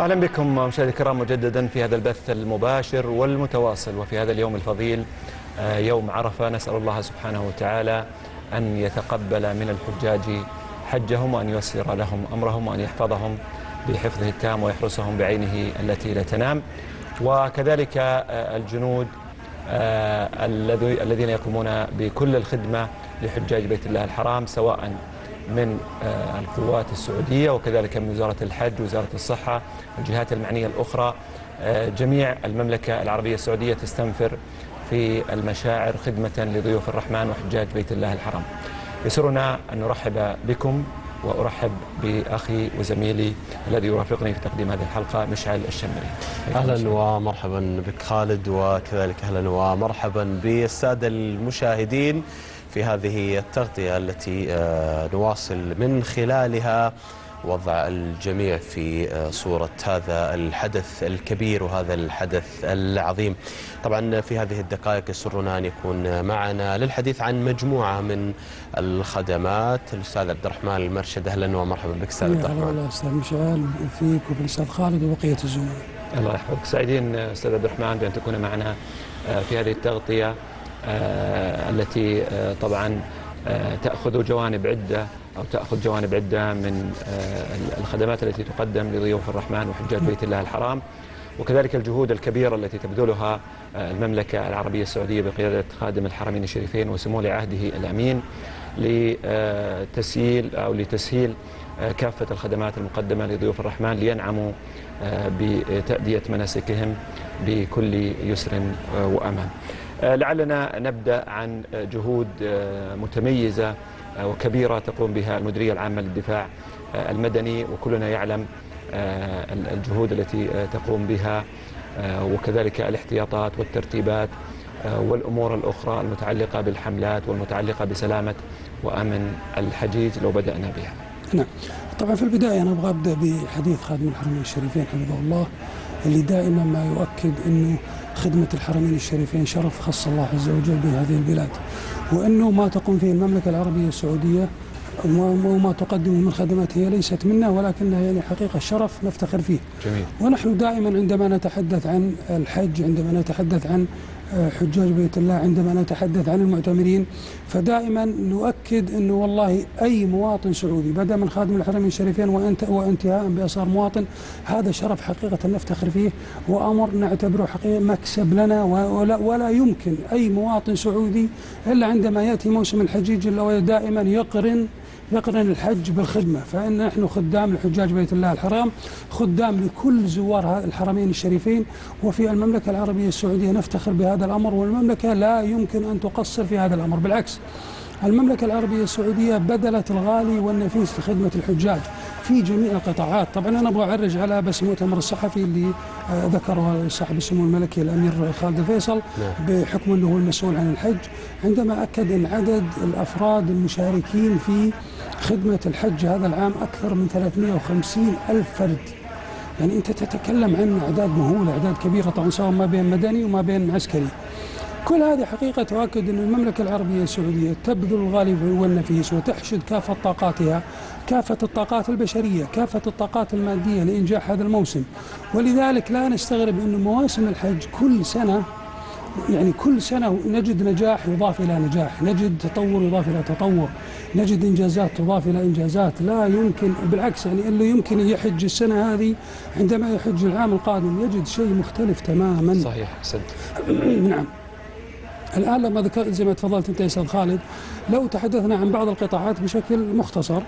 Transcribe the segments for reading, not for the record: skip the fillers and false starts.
أهلا بكم مشاهدينا الكرام مجددا في هذا البث المباشر والمتواصل، وفي هذا اليوم الفضيل يوم عرفة، نسأل الله سبحانه وتعالى أن يتقبل من الحجاج حجهم وأن ييسر لهم أمرهم وأن يحفظهم بحفظه التام ويحرسهم بعينه التي لا تنام، وكذلك الجنود الذين يقومون بكل الخدمة لحجاج بيت الله الحرام، سواء من القوات السعودية وكذلك من وزارة الحج، وزارة الصحة، الجهات المعنية الأخرى. جميع المملكة العربية السعودية تستنفر في المشاعر خدمة لضيوف الرحمن وحجاج بيت الله الحرام. يسرنا أن نرحب بكم، وأرحب بأخي وزميلي الذي يرافقني في تقديم هذه الحلقة، مشعل الشمري. أهلا ومرحبا بك خالد، وكذلك أهلا ومرحبا بالسادة المشاهدين في هذه التغطية التي نواصل من خلالها وضع الجميع في صورة هذا الحدث الكبير وهذا الحدث العظيم. طبعا في هذه الدقائق يسرنا أن يكون معنا للحديث عن مجموعة من الخدمات الأستاذ عبد الرحمن المرشد. أهلا ومرحبا بك أستاذ عبد الرحمن. الله أستاذ مشعل فيك وفي الأستاذ خالد وبقية الزملاء. الله يحفظك. سعيدين أستاذ عبد الرحمن بأن تكون معنا في هذه التغطية التي طبعا تأخذ جوانب عدة من الخدمات التي تقدم لضيوف الرحمن وحجاج بيت الله الحرام، وكذلك الجهود الكبيرة التي تبذلها المملكة العربية السعودية بقيادة خادم الحرمين الشريفين وسمو ولي عهده الأمين لتسهيل أو لتسهيل كافة الخدمات المقدمة لضيوف الرحمن لينعموا بتأدية مناسكهم بكل يسر وأمان. لعلنا نبدأ عن جهود متميزة وكبيرة تقوم بها المديرية العامة للدفاع المدني، وكلنا يعلم الجهود التي تقوم بها، وكذلك الاحتياطات والترتيبات والأمور الأخرى المتعلقة بالحملات والمتعلقة بسلامة وأمن الحجيج. لو بدأنا بها. نعم، طبعا في البداية أنا أبغى أبدأ بحديث خادم الحرمين الشريفين حفظه الله، اللي دائما ما يؤكد أنه خدمة الحرمين الشريفين شرف خص الله عز وجل بهذه البلاد، وأنه ما تقوم فيه المملكة العربية السعودية وما تقدمه من خدمات هي ليست منا، ولكنها يعني حقيقة شرف نفتخر فيه. جميل. ونحن دائما عندما نتحدث عن الحج، عندما نتحدث عن حجاج بيت الله، عندما نتحدث عن المعتمرين، فدائما نؤكد أنه والله أي مواطن سعودي بدأ من خادم الحرمين الشريفين وانتهاء بأسر مواطن، هذا شرف حقيقة نفتخر فيه، وأمر نعتبره حقيقة مكسب لنا، ولا يمكن أي مواطن سعودي إلا عندما يأتي موسم الحجيج إلا دائما يقرن الحج بالخدمة. فإن نحن خدام لحجاج بيت الله الحرام، خدام لكل زوار الحرمين الشريفين، وفي المملكة العربية السعودية نفتخر بهذا الأمر، والمملكة لا يمكن أن تقصر في هذا الأمر، بالعكس المملكة العربية السعودية بذلت الغالي والنفيس لخدمة الحجاج في جميع القطاعات. طبعا أنا أبغى أعرج على بس مؤتمر الصحفي اللي ذكره صاحب السمو الملكي الأمير خالد الفيصل بحكم أنه هو المسؤول عن الحج، عندما أكد أن عدد الأفراد المشاركين في خدمة الحج هذا العام أكثر من 350 ألف فرد. يعني أنت تتكلم عن أعداد مهولة، أعداد كبيرة طبعا، سواء ما بين مدني وما بين عسكري. كل هذه حقيقة تؤكد أن المملكة العربية السعودية تبذل الغالي والنفيس وتحشد كافة طاقاتها، كافة الطاقات البشرية، كافة الطاقات المادية لإنجاح هذا الموسم. ولذلك لا نستغرب أن مواسم الحج كل سنة، يعني كل سنة نجد نجاح يضاف إلى نجاح، نجد تطور يضاف إلى تطور، نجد إنجازات تضاف إلى إنجازات. لا يمكن، بالعكس يعني اللي يمكن يحج السنة هذه عندما يحج العام القادم يجد شيء مختلف تماما. صحيح، حسنت. نعم. الآن لما ذكرت زي ما تفضلت أنت يا أستاذ خالد، لو تحدثنا عن بعض القطاعات بشكل مختصر،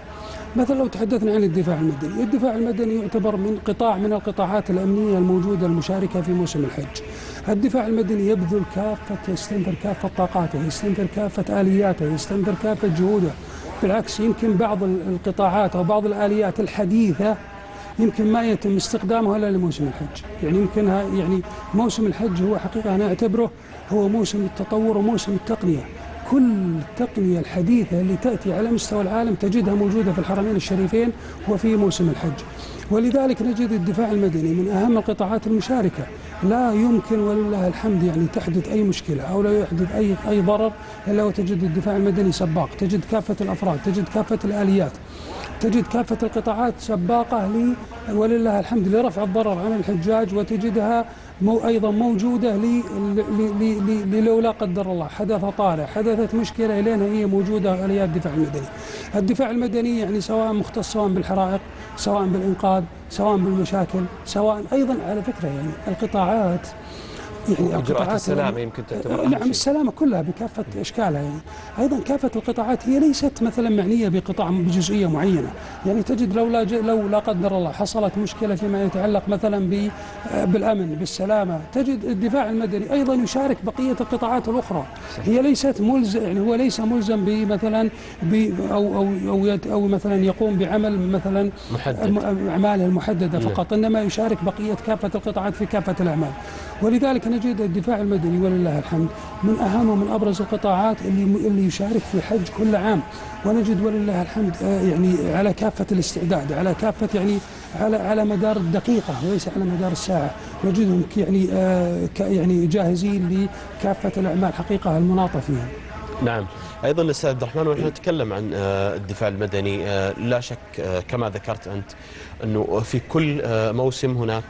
مثلا لو تحدثنا عن الدفاع المدني، الدفاع المدني يعتبر من قطاع من القطاعات الأمنية الموجودة المشاركة في موسم الحج. الدفاع المدني يبذل كافة، يستنفر كافة طاقاته، يستنفر كافة آلياته، يستنفر كافة جهوده. بالعكس يمكن بعض القطاعات أو بعض الآليات الحديثة يمكن ما يتم استخدامها الا لموسم الحج، يعني يمكنها، يعني موسم الحج هو حقيقه انا اعتبره هو موسم التطور وموسم التقنيه. كل التقنية الحديثة اللي تأتي على مستوى العالم تجدها موجودة في الحرمين الشريفين وفي موسم الحج، ولذلك نجد الدفاع المدني من أهم القطاعات المشاركة. لا يمكن ولله الحمد يعني تحدث أي مشكلة أو لا يحدث أي ضرر إلا وتجد الدفاع المدني سباق، تجد كافة الأفراد، تجد كافة الآليات، تجد كافة القطاعات سباقة ولله الحمد لرفع الضرر عن الحجاج، وتجدها أيضا موجودة لولا قدر الله حدث طارئ، حدثت مشكلة إلينا هي موجودة آليات الدفاع المدني. الدفاع المدني يعني سواء مختص، سواء بالحرائق، سواء بالإنقاذ، سواء بالمشاكل، سواء أيضا على فكرة يعني القطاعات إجراءات السلامة يمكن تعتبر نعم السلامة كلها بكافة أشكالها يعني. أيضا كافة القطاعات هي ليست مثلا معنية بقطاع بجزئية معينة، يعني تجد لو لا قدر الله حصلت مشكلة فيما يتعلق مثلا بالأمن بالسلامة، تجد الدفاع المدني أيضا يشارك بقية القطاعات الأخرى. هي ليست ملزم يعني هو ليس ملزم بمثلا أو مثلا يقوم بعمل مثلا أعماله المحددة فقط، إنما يشارك بقية كافة القطاعات في كافة الأعمال. ولذلك نجد الدفاع المدني ولله الحمد من أهم ومن أبرز القطاعات اللي يشارك في الحج كل عام، ونجد ولله الحمد يعني على كافة الاستعداد، على كافة يعني على مدار الدقيقة وليس على مدار الساعة، نجدهم يعني جاهزين لكافة الأعمال حقيقة المناطة فيها. نعم. أيضا الأستاذ عبد الرحمن ونحن نتكلم عن الدفاع المدني لا شك كما ذكرت أنت أنه في كل موسم هناك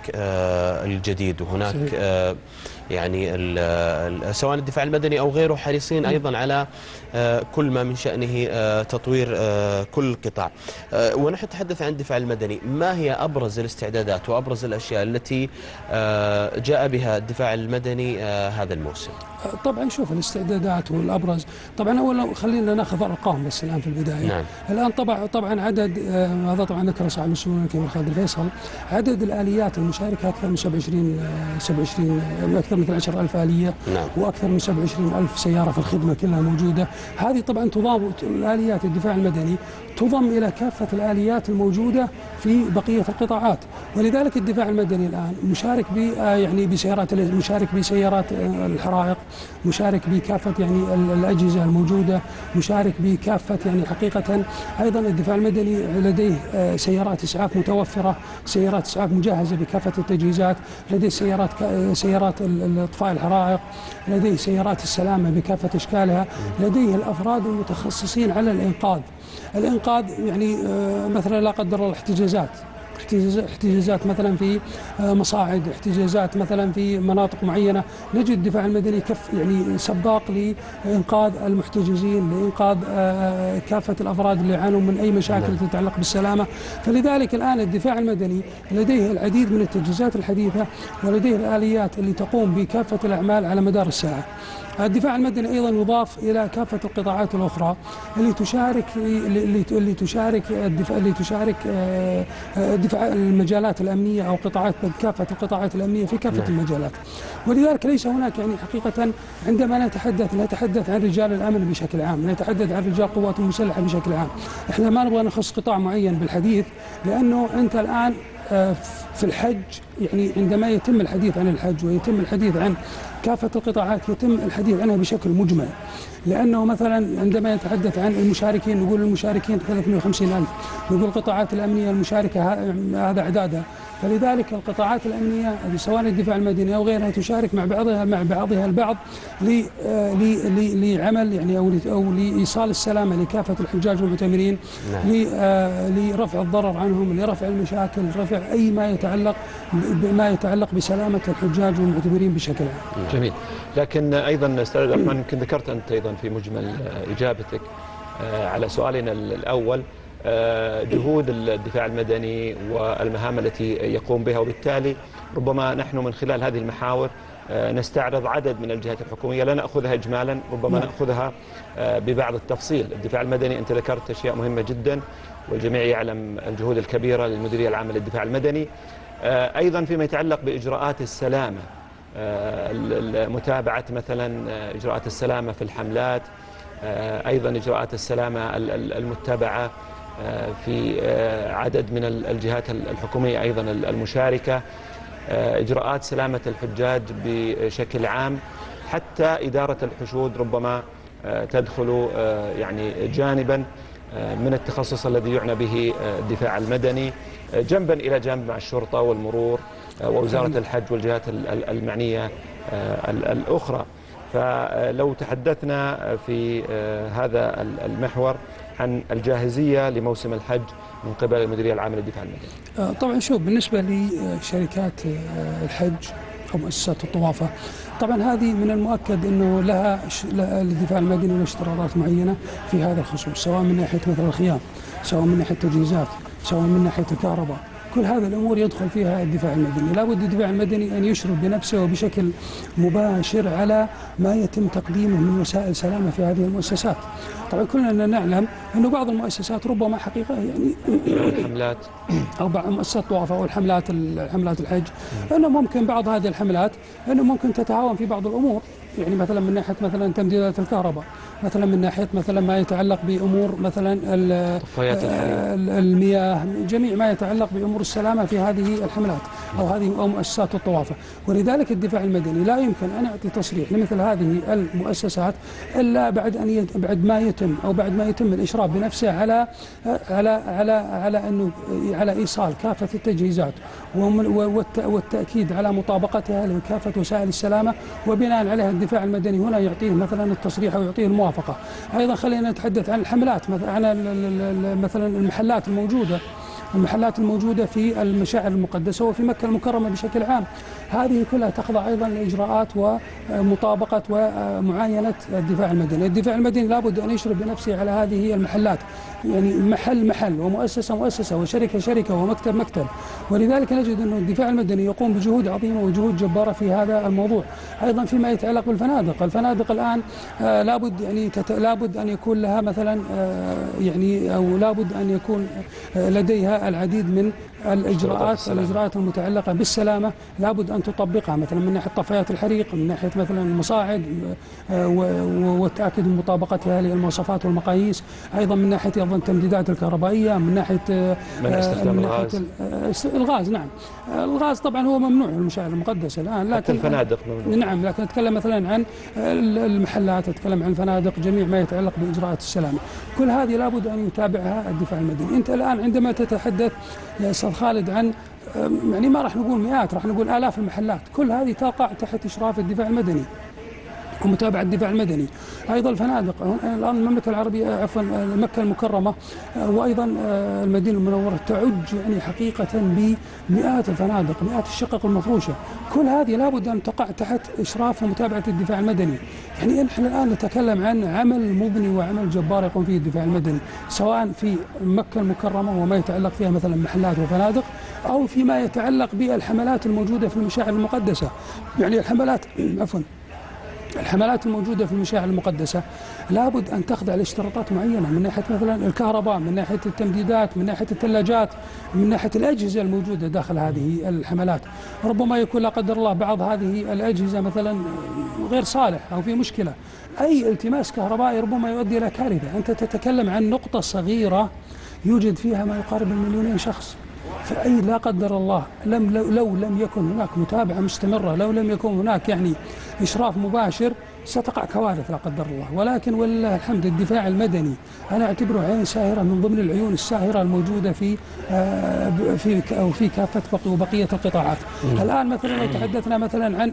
الجديد، وهناك يعني سواء الدفاع المدني أو غيره حريصين أيضا على كل ما من شأنه تطوير كل قطاع. ونحن نتحدث عن الدفاع المدني، ما هي أبرز الاستعدادات وأبرز الأشياء التي جاء بها الدفاع المدني هذا الموسم؟ طبعا شوف الاستعدادات والأبرز، طبعا أولا خلينا ناخذ أرقام بس الآن في البداية. نعم. الآن طبعا عدد هذا طبعا ذكر صاحب السمو الكبير خالد الفيصل، عدد الآليات المشاركة أكثر من 27 أكثر من 12000 آلية. نعم. وأكثر من 27000 سيارة في الخدمة كلها موجودة. هذه طبعا تضم الآليات الدفاع المدني تضم إلى كافة الآليات الموجودة في بقية القطاعات، ولذلك الدفاع المدني الآن مشارك يعني بسيارات، مشارك بسيارات الحرائق، مشارك بكافة يعني الأجهزة الموجودة، مشارك بكافة يعني حقيقة. أيضا الدفاع المدني لديه سيارات إسعاف متوفرة، سيارات إسعاف مجهزة بكافة التجهيزات، لديه سيارات إطفاء الحرائق، لديه سيارات السلامة بكافة أشكالها، لديه الأفراد المتخصصين على الإنقاذ. الإنقاذ يعني مثلا لا قدر الله احتجازات مثلا في مصاعد، احتجازات مثلا في مناطق معينه، نجد الدفاع المدني يعني سباق لانقاذ المحتجزين، لانقاذ كافه الافراد اللي يعانون من اي مشاكل تتعلق بالسلامه. فلذلك الان الدفاع المدني لديه العديد من التجهيزات الحديثه، ولديه الاليات اللي تقوم بكافه الاعمال على مدار الساعه. الدفاع المدني ايضا يضاف الى كافه القطاعات الاخرى اللي تشارك دفاع المجالات الامنيه او قطاعات كافه القطاعات الامنيه في كافه المجالات. ولذلك ليس هناك يعني حقيقه عندما نتحدث عن رجال الامن بشكل عام، نتحدث عن رجال القوات المسلحه بشكل عام، احنا ما نبغى نخص قطاع معين بالحديث، لانه انت الان في الحج يعني عندما يتم الحديث عن الحج ويتم الحديث عن كافة القطاعات يتم الحديث عنها بشكل مجمل، لأنه مثلا عندما يتحدث عن المشاركين نقول المشاركين 350000، نقول القطاعات الأمنية المشاركة هذا أعدادها. فلذلك القطاعات الأمنية سواء الدفاع المدني أو غيرها تشارك مع بعضها البعض لعمل يعني أو لإيصال السلامة لكافة الحجاج والمعتمرين. نعم. لرفع الضرر عنهم، لرفع المشاكل، رفع أي ما يتعلق بسلامة الحجاج والمعتمرين بشكل عام. جميل. لكن أيضا أستاذ عبد الرحمن يمكن ذكرت أنت أيضا في مجمل إجابتك على سؤالنا الأول جهود الدفاع المدني والمهام التي يقوم بها، وبالتالي ربما نحن من خلال هذه المحاور نستعرض عدد من الجهات الحكومية، لا نأخذها إجمالا، ربما نأخذها ببعض التفصيل. الدفاع المدني أنت ذكرت أشياء مهمة جدا والجميع يعلم الجهود الكبيرة للمديرية العامة للدفاع المدني. أيضا فيما يتعلق بإجراءات السلامة، متابعة مثلا إجراءات السلامة في الحملات، أيضا إجراءات السلامة المتبعة في عدد من الجهات الحكومية أيضا المشاركة، إجراءات سلامة الحجاج بشكل عام، حتى إدارة الحشود ربما تدخل يعني جانبا من التخصص الذي يعنى به الدفاع المدني جنبا إلى جنب مع الشرطة والمرور ووزارة الحج والجهات المعنية الأخرى. فلو تحدثنا في هذا المحور عن الجاهزية لموسم الحج من قبل المديرية العامة للدفاع المدني. طبعا شوف، بالنسبة لشركات الحج أو مؤسسات الطوافة، طبعا هذه من المؤكد أنه لها للدفاع المدني لها اشتراطات معينة في هذا الخصوص، سواء من ناحية مثلا الخيام، سواء من ناحية التجهيزات، سواء من ناحية الكهرباء، كل هذه الأمور يدخل فيها الدفاع المدني. لابد الدفاع المدني أن يشرف بنفسه وبشكل مباشر على ما يتم تقديمه من وسائل سلامة في هذه المؤسسات. طبعا كلنا نعلم أنه بعض المؤسسات ربما حقيقة يعني الحملات أو بعض مؤسسات الطوافة أو الحملات الحج، أنه ممكن بعض هذه الحملات أنه ممكن تتعاون في بعض الأمور، يعني مثلا من ناحية مثلا تمديدات الكهرباء، مثلا من ناحية مثلا ما يتعلق بأمور مثلا المياه، جميع ما يتعلق بأمور السلامة في هذه الحملات أو هذه مؤسسات الطوافة. ولذلك الدفاع المدني لا يمكن أن يعطي تصريح لمثل هذه المؤسسات إلا بعد ما يتم الإشراف بنفسه على على على على أنه على إيصال كافة التجهيزات والتأكيد على مطابقتها لكافة وسائل السلامة، وبناء عليها الدفاع المدني هنا يعطيه مثلا التصريح أو يعطيه الموافقة. أيضا خلينا نتحدث عن الحملات، مثلا المحلات الموجودة في المشاعر المقدسة وفي مكة المكرمة بشكل عام، هذه كلها تخضع أيضا لإجراءات ومطابقة ومعاينة الدفاع المدني. الدفاع المدني لابد أن يشرف بنفسه على هذه المحلات، يعني محل محل ومؤسسة مؤسسة وشركة شركة ومكتب مكتب. ولذلك نجد أن الدفاع المدني يقوم بجهود عظيمة وجهود جبارة في هذا الموضوع. أيضا فيما يتعلق بالفنادق، الفنادق الآن لابد أن يكون لها مثلا يعني أو لابد أن يكون لديها العديد من الإجراءات المتعلقة بالسلامة، لابد أن تطبقها مثلا من ناحية طفايات الحريق، من ناحية مثلا المصاعد والتأكد من مطابقتها للمواصفات والمقاييس، أيضا من ناحية أيضا التمديدات الكهربائية، من ناحية الغاز. نعم، الغاز طبعا هو ممنوع في المشاعر المقدسة الآن، لكن الفنادق ممنوع. نعم، لكن أتكلم مثلا عن المحلات، أتكلم عن الفنادق، جميع ما يتعلق بإجراءات السلامة، كل هذه لابد أن يتابعها الدفاع المدني. أنت الآن عندما تتحدث يا أستاذ خالد عن يعني ما راح نقول مئات، راح نقول آلاف المحلات، كل هذه تقع تحت إشراف الدفاع المدني ومتابعة الدفاع المدني. أيضا الفنادق الآن المملكة العربية عفوا مكة المكرمة وأيضا المدينة المنورة تعج يعني حقيقة بمئات الفنادق، مئات الشقق المفروشة، كل هذه لابد أن تقع تحت إشراف ومتابعة الدفاع المدني. يعني نحن الآن نتكلم عن عمل مبني وعمل جبار يقوم فيه الدفاع المدني، سواء في مكة المكرمة وما يتعلق فيها مثلا محلات وفنادق، أو فيما يتعلق بالحملات الموجودة في المشاعر المقدسة. يعني الحملات الموجودة في المشاعر المقدسة لابد أن تخضع لاشتراطات معينة، من ناحية مثلا الكهرباء، من ناحية التمديدات، من ناحية الثلاجات، من ناحية الأجهزة الموجودة داخل هذه الحملات. ربما يكون لا قدر الله بعض هذه الأجهزة مثلا غير صالح أو في مشكلة، أي التماس كهربائي ربما يؤدي إلى كارثة. أنت تتكلم عن نقطة صغيرة يوجد فيها ما يقارب 2 مليون شخص، فأي لا قدر الله لو لم يكن هناك متابعة مستمرة، لو لم يكن هناك يعني إشراف مباشر، ستقع كوارث لا قدر الله. ولكن ولله الحمد الدفاع المدني أنا أعتبره عين ساهرة من ضمن العيون الساهرة الموجودة في كافة بقية القطاعات. الآن مثلا لو تحدثنا مثلا عن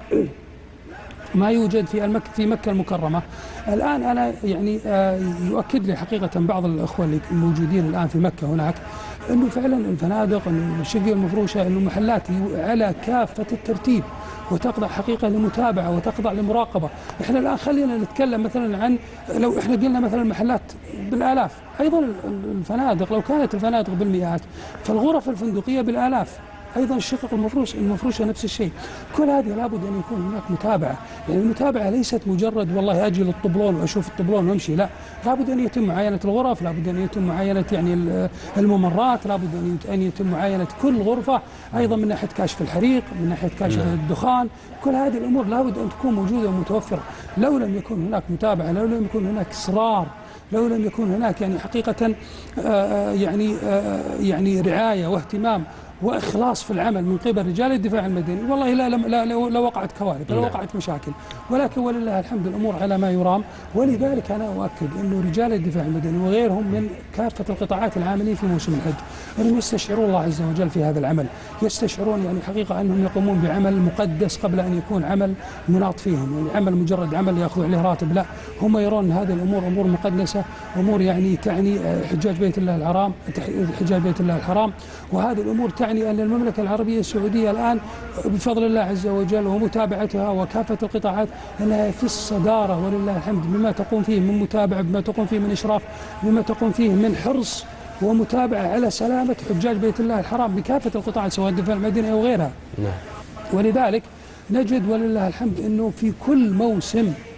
ما يوجد في مكة المكرمة الآن، أنا يعني يؤكد لي حقيقة بعض الأخوة اللي موجودين الآن في مكة هناك أنه فعلا الفنادق، أنه الشقق المفروشة، أنه محلات على كافة الترتيب وتخضع حقيقة لمتابعة وتخضع لمراقبة. إحنا الآن خلينا نتكلم مثلا عن لو إحنا قلنا مثلا محلات بالآلاف، أيضا الفنادق لو كانت الفنادق بالمئات، فالغرف الفندقية بالآلاف، أيضا الشقق المفروشة نفس الشيء، كل هذه لابد أن يكون هناك متابعة. يعني المتابعة ليست مجرد والله أجي للطبلون وأشوف الطبلون وأمشي، لا، لابد أن يتم معاينة الغرف، لابد أن يتم معاينة يعني الممرات، لابد أن يتم معاينة كل غرفة، أيضا من ناحية كاشف الحريق، من ناحية كاشف الدخان، كل هذه الأمور لابد أن تكون موجودة ومتوفرة. لو لم يكن هناك متابعة، لو لم يكن هناك إصرار، لو لم يكن هناك يعني حقيقة يعني رعاية واهتمام واخلاص في العمل من قبل رجال الدفاع المدني، والله لا وقعت كوارث، لا وقعت مشاكل، ولكن ولله الحمد الامور على ما يرام. ولذلك انا اؤكد انه رجال الدفاع المدني وغيرهم من كافه القطاعات العاملين في موسم الحج انهم يستشعرون الله عز وجل في هذا العمل، يستشعرون يعني حقيقه انهم يقومون بعمل مقدس قبل ان يكون عمل مناط فيهم، يعني عمل مجرد عمل ياخذوا عليه راتب، لا، هم يرون هذه الامور امور مقدسه، امور يعني تعني حجاج بيت الله الحرام، حجاج بيت الله الحرام، وهذه الامور تعني أن المملكة العربية السعودية الآن بفضل الله عز وجل ومتابعتها وكافة القطاعات أنها في الصدارة ولله الحمد بما تقوم فيه من متابعة، بما تقوم فيه من إشراف، بما تقوم فيه من حرص ومتابعة على سلامة حجاج بيت الله الحرام بكافة القطاعات سواء الدفاع المدني أو غيرها. ولذلك نجد ولله الحمد أنه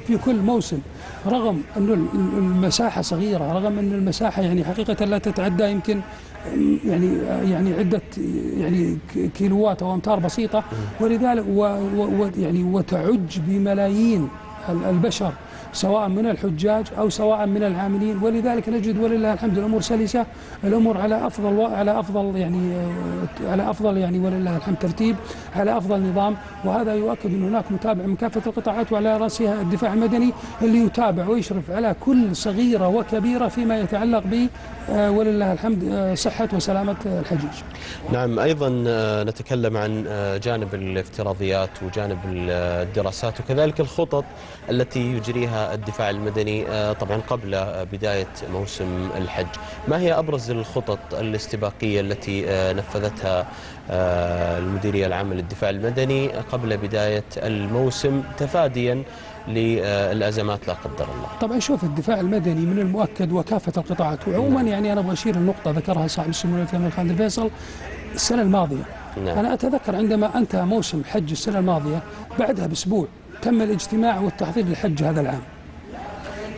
في كل موسم رغم أن المساحة صغيرة، رغم أن المساحة يعني حقيقة لا تتعدى يمكن يعني عدة يعني كيلوات أو أمتار بسيطة، ولذلك يعني وتعج بملايين البشر سواء من الحجاج أو سواء من العاملين. ولذلك نجد ولله الحمد الأمور سلسة، الأمور على أفضل ولله الحمد ترتيب، على أفضل نظام، وهذا يؤكد أن هناك متابعة من كافة القطاعات وعلى رأسها الدفاع المدني اللي يتابع ويشرف على كل صغيرة وكبيرة فيما يتعلق ب ولله الحمد صحة وسلامة الحجيج. نعم، أيضا نتكلم عن جانب الافتراضيات وجانب الدراسات وكذلك الخطط التي يجريها الدفاع المدني طبعا قبل بداية موسم الحج. ما هي أبرز الخطط الاستباقية التي نفذتها المديرية العامة للدفاع المدني قبل بداية الموسم تفاديا للأزمات لا قدر الله؟ طبعا شوف، الدفاع المدني من المؤكد وكافة القطاعات وعموما يعني أنا أبغى أشير لنقطة ذكرها صاحب السمو خالد الفيصل السنة الماضية. أنا أتذكر عندما انتهى موسم حج السنة الماضية بعدها بأسبوع تم الاجتماع والتحضير للحج هذا العام،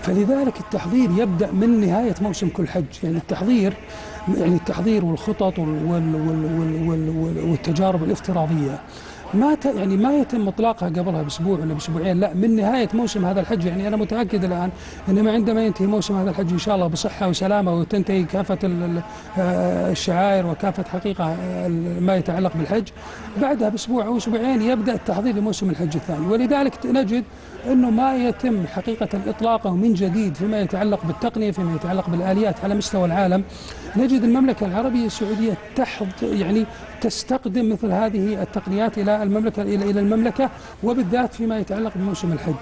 فلذلك التحضير يبدأ من نهاية موسم كل حج، يعني التحضير والخطط والتجارب الافتراضية ما يتم اطلاقها قبلها باسبوع ولا باسبوعين، لا، من نهايه موسم هذا الحج. يعني انا متاكد الان انما عندما ينتهي موسم هذا الحج ان شاء الله بصحه وسلامه وتنتهي كافه الشعائر وكافه حقيقه ما يتعلق بالحج، بعدها باسبوع او اسبوعين يبدا التحضير لموسم الحج الثاني. ولذلك نجد انه ما يتم حقيقه اطلاقه من جديد فيما يتعلق بالتقنيه، فيما يتعلق بالاليات على مستوى العالم. نجد المملكه العربيه السعوديه تستقدم مثل هذه التقنيات الى المملكه وبالذات فيما يتعلق بموسم الحج.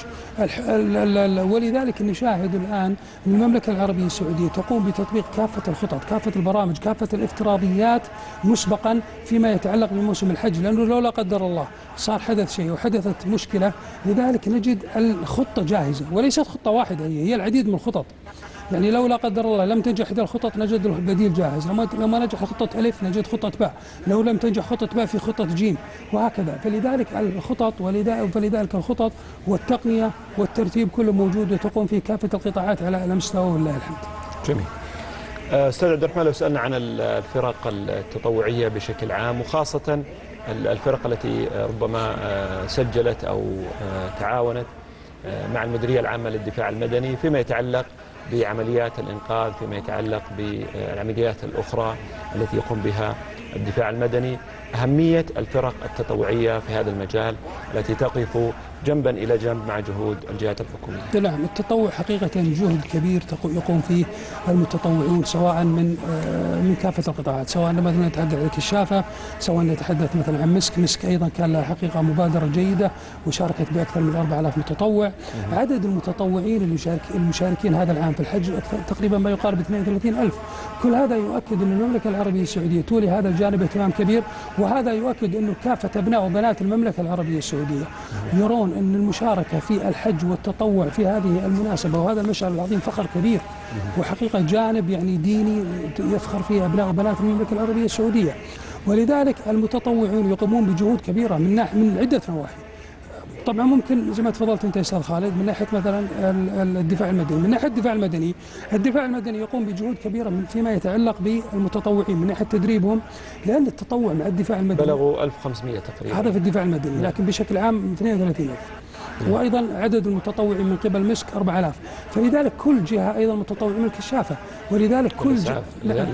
ولذلك نشاهد الان المملكه العربيه السعوديه تقوم بتطبيق كافه الخطط، كافه البرامج، كافه الافتراضيات مسبقا فيما يتعلق بموسم الحج، لانه لو لا قدر الله صار حدث شيء وحدثت مشكله، لذلك نجد الخطه جاهزه وليست خطه واحده، هي العديد من الخطط. يعني لو لا قدر الله لم تنجح إحدى الخطط نجد له بديل جاهز، لما نجح خطة ألف نجد خطة باء، لو لم تنجح خطة باء في خطة جيم، وهكذا. فلذلك الخطط والتقنية والترتيب كله موجود وتقوم فيه كافة القطاعات على مستوى ولله الحمد. جميل. أستاذ عبد الرحمن، لو سألنا عن الفرق التطوعية بشكل عام وخاصة الفرق التي ربما سجلت أو تعاونت مع المديرية العامة للدفاع المدني فيما يتعلق بعمليات الإنقاذ، فيما يتعلق بالعمليات الأخرى التي يقوم بها الدفاع المدني، أهمية الفرق التطوعية في هذا المجال التي تقف جنبا إلى جنب مع جهود الجهات الحكومية. نعم، التطوع حقيقة جهد كبير يقوم فيه المتطوعون سواء من كافة القطاعات، سواء مثلا نتحدث عن الكشافة، سواء نتحدث مثلا عن مسك أيضا كان لها حقيقة مبادرة جيدة وشاركت بأكثر من 4000 متطوع. عدد المتطوعين المشاركين هذا العام في الحج تقريبا ما يقارب 32000. كل هذا يؤكد أن المملكة العربية السعودية تولي هذا الجانب اهتمام كبير، وهذا يؤكد أنه كافة أبناء وبنات المملكة العربية السعودية يرون أن المشاركة في الحج والتطوع في هذه المناسبة وهذا المشعل العظيم فخر كبير، وحقيقة جانب يعني ديني يفخر فيه أبناء وبنات المملكة العربية السعودية. ولذلك المتطوعون يقومون بجهود كبيرة من عدة نواحي. طبعا ممكن زي ما تفضلت انت يا استاذ خالد من ناحيه مثلا الدفاع المدني، الدفاع المدني يقوم بجهود كبيره فيما يتعلق بالمتطوعين من ناحيه تدريبهم، لان التطوع مع الدفاع المدني بلغوا 1500 تقريبا، هذا في الدفاع المدني، لكن بشكل عام 32000. وايضا عدد المتطوعين من قبل مشك 4000، فلذلك كل جهه ايضا متطوعين من الكشافه، ولذلك كل جهه نعم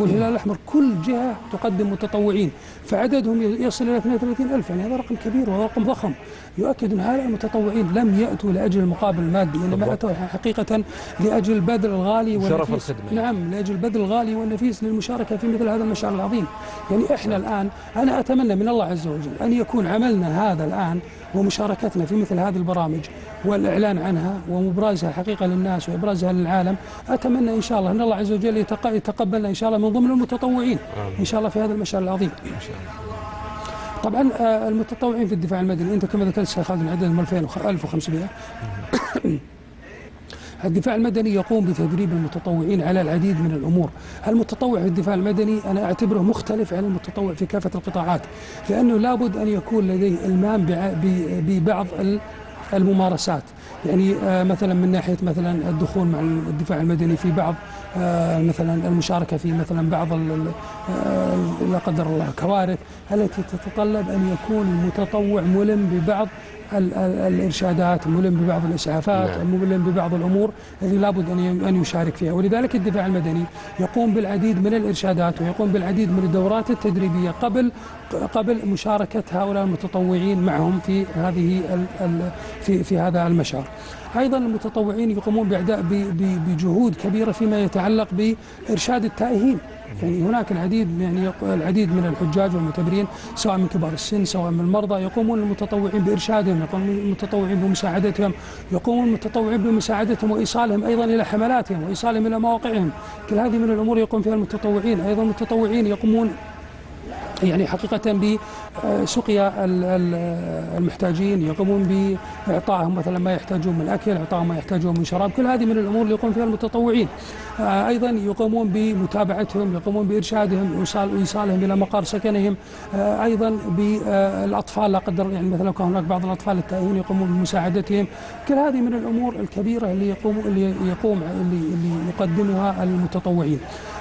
والهلال الاحمر كل جهه تقدم متطوعين، فعددهم يصل الى 32000، يعني هذا رقم كبير ورقم ضخم يؤكد ان هؤلاء المتطوعين لم ياتوا لاجل المقابل المادي، انما اتوا حقيقه لاجل البذل الغالي والنفيس. نعم لاجل البذل الغالي والنفيس للمشاركه في مثل هذا المشعل العظيم. يعني احنا الان انا اتمنى من الله عز وجل ان يكون عملنا هذا الان ومشاركتنا في مثل هذه البرامج والإعلان عنها ومبرزها حقيقة للناس وإبرازها للعالم، أتمنى إن شاء الله أن الله عز وجل يتقبلنا إن شاء الله من ضمن المتطوعين إن شاء الله في هذا المشعل العظيم. طبعا المتطوعين في الدفاع المدني أنت كما ذكرت أستاذ خالد عددهم 2500. الدفاع المدني يقوم بتدريب المتطوعين على العديد من الأمور. المتطوع في الدفاع المدني أنا أعتبره مختلف عن المتطوع في كافة القطاعات، لأنه لابد أن يكون لديه إلمام ببعض الممارسات، يعني مثلا من ناحية مثلا الدخول مع الدفاع المدني في بعض مثلا المشاركة في مثلا بعض لا قدر الله كوارث التي تتطلب أن يكون المتطوع ملم ببعض الإرشادات، ملم ببعض الإسعافات، ملم ببعض الأمور التي لابد أن يشارك فيها. ولذلك الدفاع المدني يقوم بالعديد من الإرشادات ويقوم بالعديد من الدورات التدريبية قبل مشاركة هؤلاء المتطوعين معهم في هذه في هذا المشعر. أيضا المتطوعين يقومون بجهود كبيرة فيما يتعلق بإرشاد التائهين، يعني هناك العديد من الحجاج والمعتبرين سواء من كبار السن سواء من المرضى يقومون المتطوعين بإرشادهم، يقومون المتطوعين بمساعدتهم، يقومون المتطوعين بمساعدتهم وإيصالهم أيضا إلى حملاتهم وإيصالهم إلى مواقعهم. كل هذه من الأمور يقوم فيها المتطوعين. أيضا المتطوعين يقومون يعني حقيقة بسقيا المحتاجين، يقومون بإعطائهم مثلا ما يحتاجون من أكل، إعطائهم ما يحتاجون من شراب، كل هذه من الأمور اللي يقوم فيها المتطوعين. أيضا يقومون بمتابعتهم، يقومون بإرشادهم وإيصالهم إلى مقر سكنهم. أيضا بالأطفال لا قدر يعني مثلا كان هناك بعض الأطفال التائهين يقومون بمساعدتهم. كل هذه من الأمور الكبيرة اللي يقدمها المتطوعين.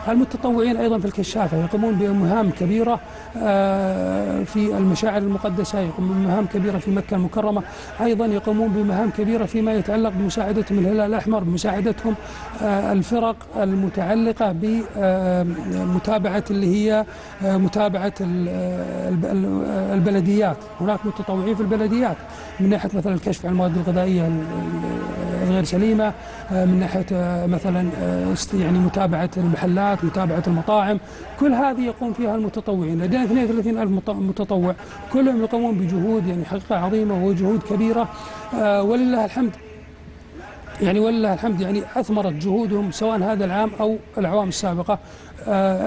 المتطوعين أيضا في الكشافة يقومون بمهام كبيرة في المشاعر المقدسة، يقومون بمهام كبيرة في مكة المكرمة. أيضا يقومون بمهام كبيرة فيما يتعلق بمساعدة الهلال الأحمر، بمساعدتهم الفرق المتعلقة بمتابعة اللي هي متابعة البلديات. هناك متطوعين في البلديات من ناحية مثلا الكشف عن المواد الغذائية غير سليمة، من ناحية مثلا يعني متابعة المحلات، متابعة المطاعم، كل هذه يقوم فيها المتطوعين. لدينا 32000 متطوع كلهم يقومون بجهود يعني حقيقة عظيمة وجهود كبيرة، ولله الحمد يعني أثمرت جهودهم سواء هذا العام أو الأعوام السابقة،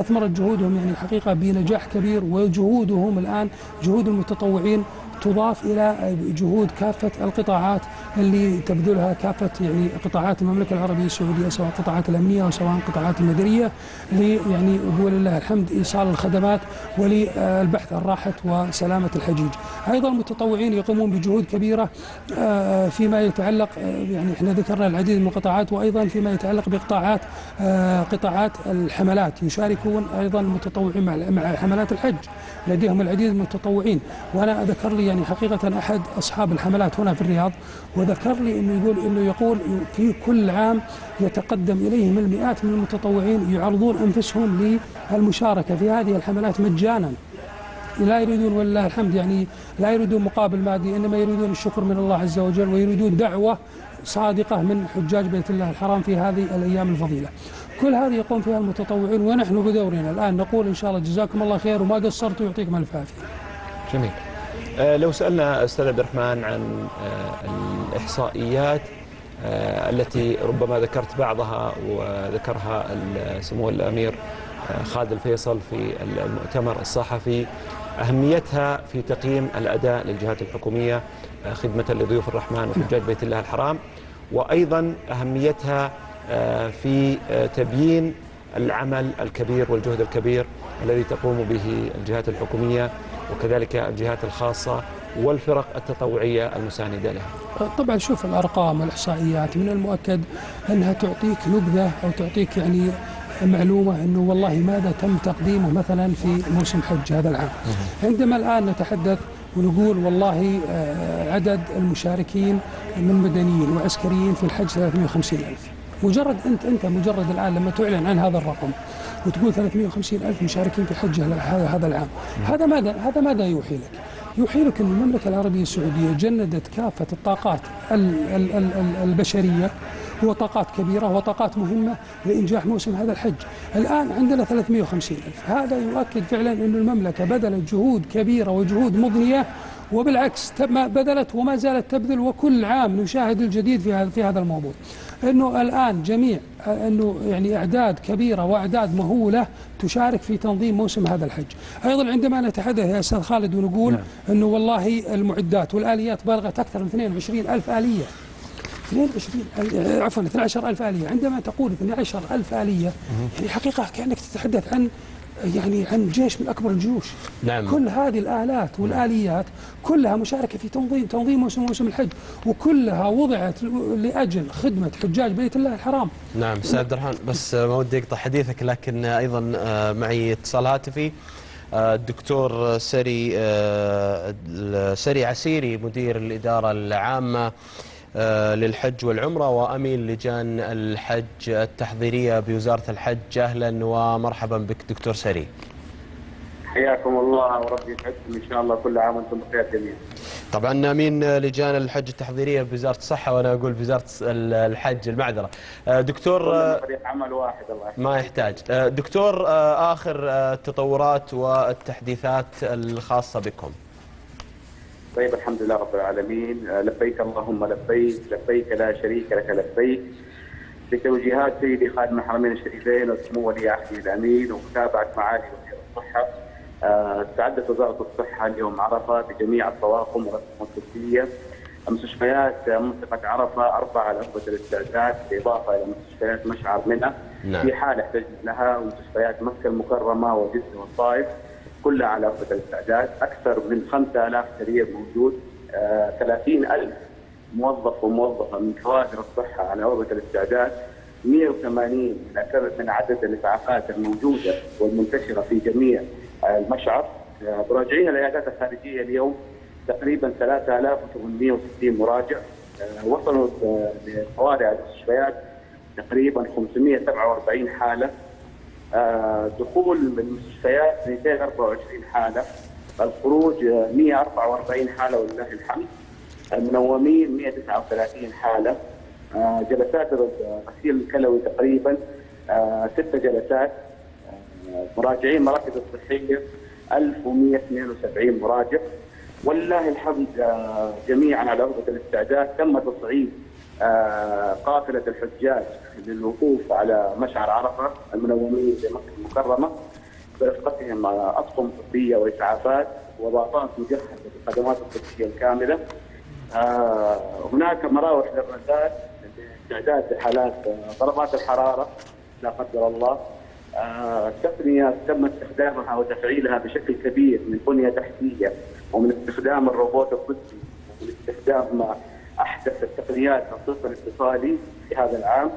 أثمرت جهودهم يعني حقيقة بنجاح كبير. وجهودهم الآن جهود المتطوعين تضاف إلى جهود كافة القطاعات اللي تبذلها كافة يعني قطاعات المملكة العربية السعودية، سواء القطاعات الأمنية أو سواء القطاعات المدنية، يعني ولله الحمد إيصال الخدمات وللبحث عن راحة وسلامة الحجيج. أيضا المتطوعين يقومون بجهود كبيرة فيما يتعلق يعني احنا ذكرنا العديد من القطاعات، وأيضا فيما يتعلق بقطاعات الحملات يشاركون أيضا المتطوعين مع حملات الحج، لديهم العديد من المتطوعين. وأنا ذكر لي يعني حقيقة أحد أصحاب الحملات هنا في الرياض وذكر لي أنه يقول في كل عام يتقدم إليهم المئات من المتطوعين يعرضون أنفسهم للمشاركة في هذه الحملات مجانا، لا يريدون والله الحمد يعني لا يريدون مقابل مادي، إنما يريدون الشكر من الله عز وجل ويريدون دعوة صادقة من حجاج بيت الله الحرام في هذه الأيام الفضيلة. كل هذه يقوم فيها المتطوعين، ونحن بدورنا الآن نقول إن شاء الله جزاكم الله خير وما قصرتوا، يعطيكم ألف عافية. جميل. لو سألنا أستاذ عبد الرحمن عن الإحصائيات التي ربما ذكرت بعضها وذكرها سمو الأمير خالد الفيصل في المؤتمر الصحفي، أهميتها في تقييم الأداء للجهات الحكومية خدمة لضيوف الرحمن وحجاج بيت الله الحرام، وأيضا أهميتها في تبيين العمل الكبير والجهد الكبير الذي تقوم به الجهات الحكومية وكذلك الجهات الخاصة والفرق التطوعية المساندة لها. طبعا شوف الأرقام والإحصائيات من المؤكد أنها تعطيك نبذة أو تعطيك يعني معلومة أنه والله ماذا تم تقديمه مثلا في موسم حج هذا العام. عندما الآن نتحدث ونقول والله عدد المشاركين من مدنيين وعسكريين في الحج 350,000. مجرد انت الان لما تعلن عن هذا الرقم وتقول 350,000 مشاركين في الحج هذا العام، هذا ماذا يوحي لك؟ يوحي لك ان المملكه العربيه السعوديه جندت كافه الطاقات البشريه وطاقات كبيره وطاقات مهمه لانجاح موسم هذا الحج. الان عندنا 350,000، هذا يؤكد فعلا ان المملكه بذلت جهود كبيره وجهود مضنيه، وبالعكس بذلت وما زالت تبذل، وكل عام نشاهد الجديد في هذا الموضوع. انه الان جميع انه يعني اعداد كبيره واعداد مهوله تشارك في تنظيم موسم هذا الحج. ايضا عندما نتحدث يا استاذ خالد ونقول انه والله المعدات والاليات بالغت اكثر من 22,000 اليه. 12,000 اليه، عندما تقول 12,000 اليه يعني حقيقه كانك تتحدث عن جيش من أكبر الجيوش. نعم. كل هذه الآلات والآليات كلها مشاركة في تنظيم موسم الحج، وكلها وضعت لأجل خدمة حجاج بيت الله الحرام. نعم أستاذ عبد الرحمن، بس ما ودي أقطع حديثك، لكن أيضا معي اتصال هاتفي الدكتور سري عسيري، مدير الإدارة العامة للحج والعمرة وأمين لجان الحج التحضيرية بوزارة الحج. أهلا ومرحبا بك دكتور سري. حياكم الله وربي يسعدكم إن شاء الله، كل عام وأنتم بخير جميعا. طبعا أمين لجان الحج التحضيرية بوزارة الصحة، وأنا أقول بوزارة الحج، المعذرة دكتور. فريق عمل واحد الله ما يحتاج. دكتور، آخر التطورات والتحديثات الخاصة بكم. طيب، الحمد لله رب العالمين. لبيك اللهم لبيك، لبيك لا شريك لك لبيك، بتوجيهات سيدي خادم الحرمين الشريفين وسمو ولي عهده الامين ومتابعه معالي وزير الصحه. استعدت وزاره الصحه اليوم عرفه بجميع الطواقم والاسهم الطبيه. مستشفيات منطقه عرفه 4 على رغبه الاستعداد، بالاضافه الى مستشفيات مشعر منى في حال احتجت لها، ومستشفيات مكه المكرمه وجده والطائف كلها على رغبة الاستعداد. أكثر من 5,000 سرير موجود، 30,000 موظف وموظفة من كوادر الصحة على رغبة الاستعداد، 180 من عدد الإسعافات الموجودة والمنتشرة في جميع المشعر. مراجعين العيادات الخارجية اليوم تقريبا 3,860 مراجع، وصلوا لطوارئ المستشفيات تقريبا 547 حالة، دخول المستشفيات 224 حالة، الخروج 144 حالة ولله الحمد، المنومين 139 حالة، جلسات غسيل الكلوي تقريبا 6 جلسات، مراجعين مراكز الصحية 1172 مراجع، ولله الحمد جميعا على رغبة الاستعداد. تم تصعيد قافلة الحجاج للوقوف على مشعر عرفة المنومين بمكة المكرمة برفقتهم أطقم طبية وإسعافات وباطات مجهزة بالخدمات الطبية الكاملة. هناك مراوح للرزات للاستعداد لحالات ضربات الحرارة لا قدر الله. التقنية تم استخدامها وتفعيلها بشكل كبير، من بنية تحتية ومن استخدام الروبوت الطبي ومن استخدام أحدث التقنيات والطب الاتصالي في هذا العام،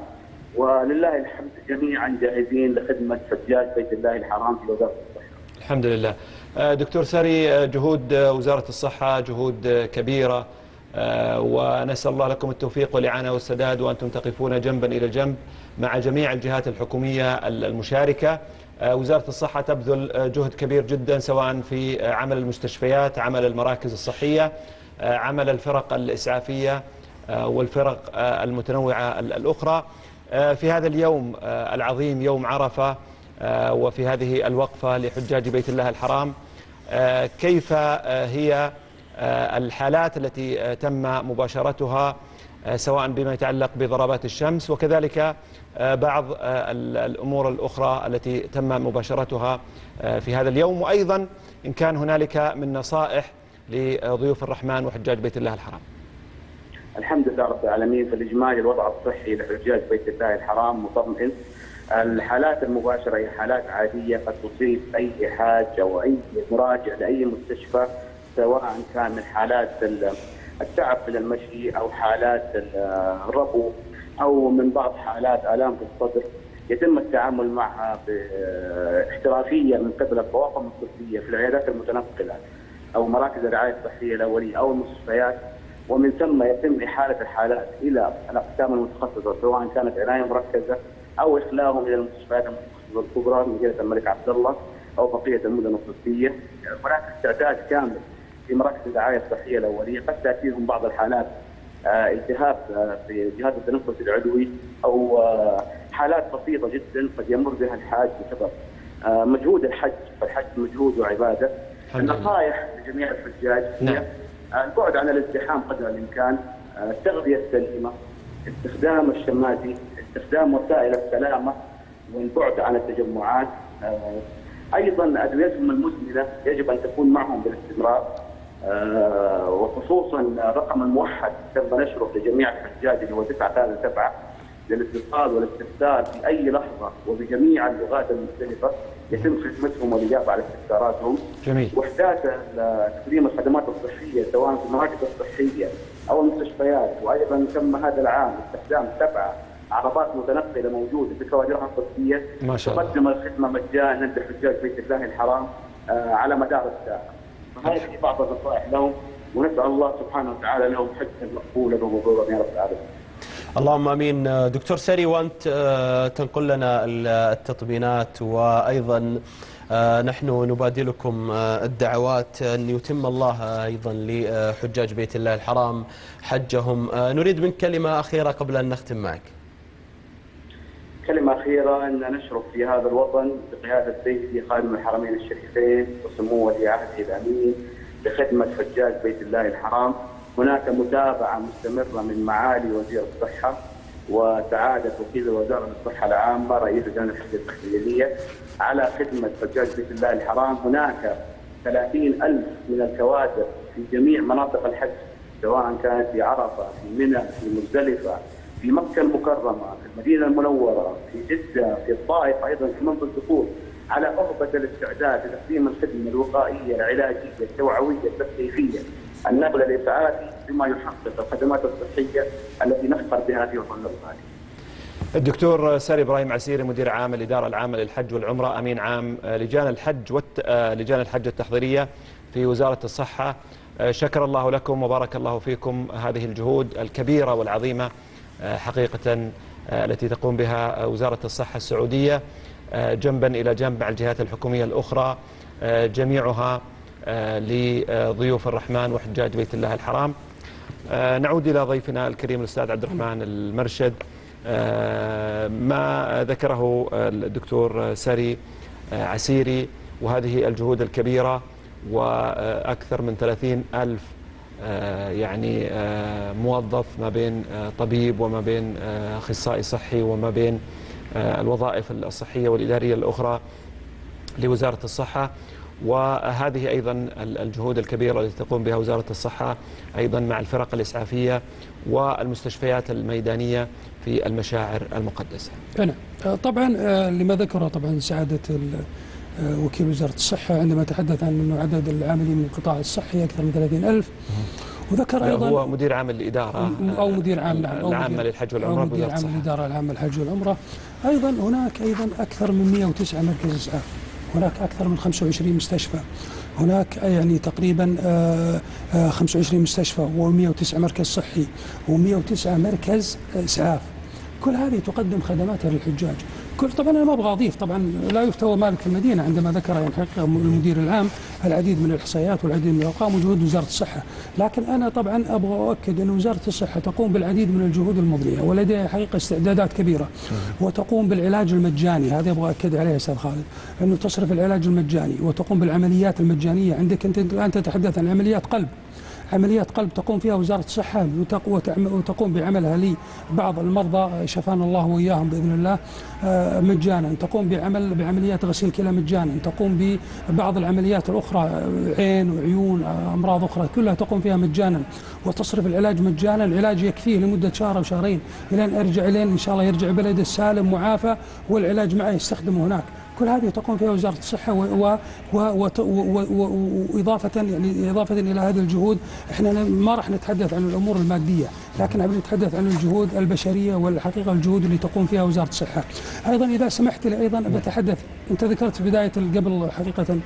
ولله الحمد جميعا جاهزين لخدمة حجاج بيت الله الحرام في وزارة الصحة. الحمد لله. دكتور سري، جهود وزارة الصحة جهود كبيرة، ونسأل الله لكم التوفيق والإعانة والسداد، وأنتم تقفون جنبا إلى جنب مع جميع الجهات الحكومية المشاركة. وزارة الصحة تبذل جهد كبير جدا، سواء في عمل المستشفيات، عمل المراكز الصحية، عمل الفرق الإسعافية والفرق المتنوعة الأخرى. في هذا اليوم العظيم يوم عرفة، وفي هذه الوقفة لحجاج بيت الله الحرام، كيف هي الحالات التي تم مباشرتها، سواء بما يتعلق بضربات الشمس وكذلك بعض الأمور الأخرى التي تم مباشرتها في هذا اليوم، وأيضا إن كان هنالك من نصائح لضيوف الرحمن وحجاج بيت الله الحرام؟ الحمد لله رب العالمين. في الإجمالي الوضع الصحي لحجاج بيت الله الحرام مطمئن. الحالات المباشرة هي حالات عادية قد تصيب أي حاج أو أي مراجع لأي مستشفى، سواء كان من حالات التعب في المشي أو حالات الربو أو من بعض حالات آلام في الصدر، يتم التعامل معها باحترافية من قبل الطواقم الطبية في العيادات المتنقلة. او مراكز الرعايه الصحيه الاوليه او المستشفيات، ومن ثم يتم احاله الحالات الى الاقسام المتخصصه سواء كانت عنايه مركزه او اخلاهم الى المستشفيات المتخصصه الكبرى مدينه الملك عبد الله او بقيه المدن الصوفيه. هناك استعداد كامل في مراكز الرعايه الصحيه الاوليه، قد تاتيهم بعض الحالات التهاب في جهاز التنفس العلوي او حالات بسيطه جدا قد يمر بها الحاج بسبب مجهود الحج، فالحج مجهود وعباده. النصائح لجميع الحجاج هي البعد عن الازدحام قدر الامكان، التغذيه السليمه، استخدام الشماتي، استخدام وسائل السلامه، والبعد عن التجمعات. ايضا ادويتهم المزمنه يجب ان تكون معهم بالاستمرار، وخصوصا الرقم الموحد تم نشره لجميع الحجاج اللي هو 937 للاتصال والاستفسار في اي لحظه وبجميع اللغات المختلفه يتم خدمتهم والاجابه على استفساراتهم. جميل. وحدات تقديم الخدمات الصحيه سواء في المراكز الصحيه او المستشفيات، وايضا تم هذا العام استخدام 7 عربات متنقله موجوده في الكوادرها الطبيه تقدم الخدمه مجانا لحجاج بيت الله الحرام على مدار الساعه. فهذه بعض النصائح لهم، ونسال الله سبحانه وتعالى لهم حجه مقبوله ومبرورا يا رب العالمين. اللهم امين. دكتور سري، وانت تنقل لنا التطمينات، وايضا نحن نبادلكم الدعوات ان يتم الله ايضا لحجاج بيت الله الحرام حجهم. نريد منك كلمه اخيره قبل ان نختم معك. كلمه اخيره ان نشرف في هذا الوطن بقياده سيدي خادم الحرمين الشريفين وسمو ولي عهده الامين بخدمه حجاج بيت الله الحرام. هناك متابعة مستمرة من معالي وزير الصحة وسعادة وكيل وزارة الصحة العامة رئيس لجنة الحجة التخيلية على خدمة حجاج بيت الله الحرام. هناك 30,000 من الكوادر في جميع مناطق الحج سواء كانت في عرفة، في منى، في مزدلفة، في مكة المكرمة، في المدينة المنورة، في جدة، في الطائف، أيضا في منطقة الدخول، على رغبة الاستعداد لتقديم الخدمة الوقائية العلاجية التوعوية التثقيفية النقل الإسعافي بما يحقق الخدمات الصحية التي نفخر بها في وطننا الغالي. الدكتور سري إبراهيم عسيري، مدير عام الإدارة العامة للحج والعمرة، أمين عام لجان الحج التحضيرية في وزارة الصحة، شكر الله لكم وبارك الله فيكم هذه الجهود الكبيرة والعظيمة حقيقة التي تقوم بها وزارة الصحة السعودية جنبا إلى جنب مع الجهات الحكومية الأخرى جميعها لضيوف الرحمن وحجاج بيت الله الحرام. نعود إلى ضيفنا الكريم الأستاذ عبد الرحمن المرشد. ما ذكره الدكتور سري عسيري وهذه الجهود الكبيرة وأكثر من 30,000 يعني موظف ما بين طبيب وما بين أخصائي صحي وما بين الوظائف الصحية والإدارية الأخرى لوزارة الصحة، وهذه أيضا الجهود الكبيرة التي تقوم بها وزارة الصحة أيضا مع الفرق الإسعافية والمستشفيات الميدانية في المشاعر المقدسة. أنا طبعا لما ذكره طبعا سعادة وكيل وزارة الصحة عندما تحدث عن أنه عدد العاملين من القطاع الصحي أكثر من 30,000، وذكر أيضا هو مدير عام الإدارة أو مدير عام العامة للحج والعمرة بوزارة الصحة، مدير عام الإدارة العامة للحج والعمرة. أيضا هناك أيضا أكثر من 109 مركز إسعاف، هناك أكثر من 25 مستشفى، هناك يعني تقريبا 25 مستشفى و109 مركز صحي و109 مركز إسعاف. كل هذه تقدم خدماتها للحجاج. طبعا أنا ما أبغى أضيف، طبعا لا يفتوى مالك في المدينة عندما ذكر يعني حقيقة المدير العام العديد من الإحصائيات والعديد من الأرقام وجهود وزارة الصحة، لكن أنا طبعا أبغى أؤكد أن وزارة الصحة تقوم بالعديد من الجهود المضنية ولديها حقيقة استعدادات كبيرة، وتقوم بالعلاج المجاني. هذا أبغى أؤكد عليه أستاذ خالد، أنه تصرف العلاج المجاني وتقوم بالعمليات المجانية. عندك أنت الآن تتحدث عن عمليات قلب، عمليات قلب تقوم فيها وزارة الصحة وتقوم بعملها لبعض المرضى شفانا الله وإياهم بإذن الله مجانا، تقوم بعمليات غسيل كلى مجانا، تقوم ببعض العمليات الأخرى عين وعيون أمراض أخرى كلها تقوم فيها مجانا، وتصرف العلاج مجانا. العلاج يكفيه لمدة شهر أو شهرين إلى أن إن شاء الله يرجع بلده سالم معافى، والعلاج معه يستخدمه هناك. كل هذه تقوم فيها وزارة الصحة وإضافة يعني إضافة إلى هذه الجهود. احنا ما راح نتحدث عن الأمور المادية، لكن بنتحدث عن الجهود البشرية والحقيقة الجهود اللي تقوم فيها وزارة الصحة. أيضا إذا سمحت لي أيضا بتحدث، أنت ذكرت في بداية قبل حقيقة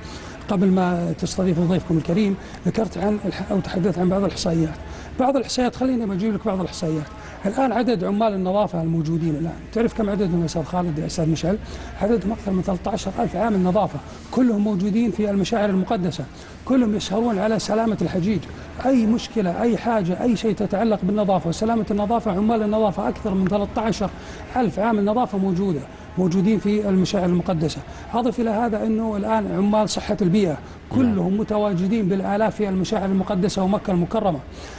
قبل ما تستضيفوا ضيفكم الكريم، ذكرت عن أو تحدثت عن بعض الإحصائيات. بعض الإحصائيات خليني بجيب لك بعض الإحصائيات. الآن عدد عمال النظافة الموجودين الآن، تعرف كم عددهم يا أستاذ خالد يا أستاذ مشعل؟ عددهم أكثر من 13,000 عامل نظافة، كلهم موجودين في المشاعر المقدسة، كلهم يسهرون على سلامة الحجيج. أي مشكلة، أي حاجة، أي شيء تتعلق بالنظافة وسلامة النظافة، عمال النظافة أكثر من 13,000 عامل نظافة موجودين في المشاعر المقدسة. أضف إلى هذا أنه الآن عمال صحة البيئة كلهم متواجدين بالآلاف في المشاعر المقدسة ومكة المكرمة،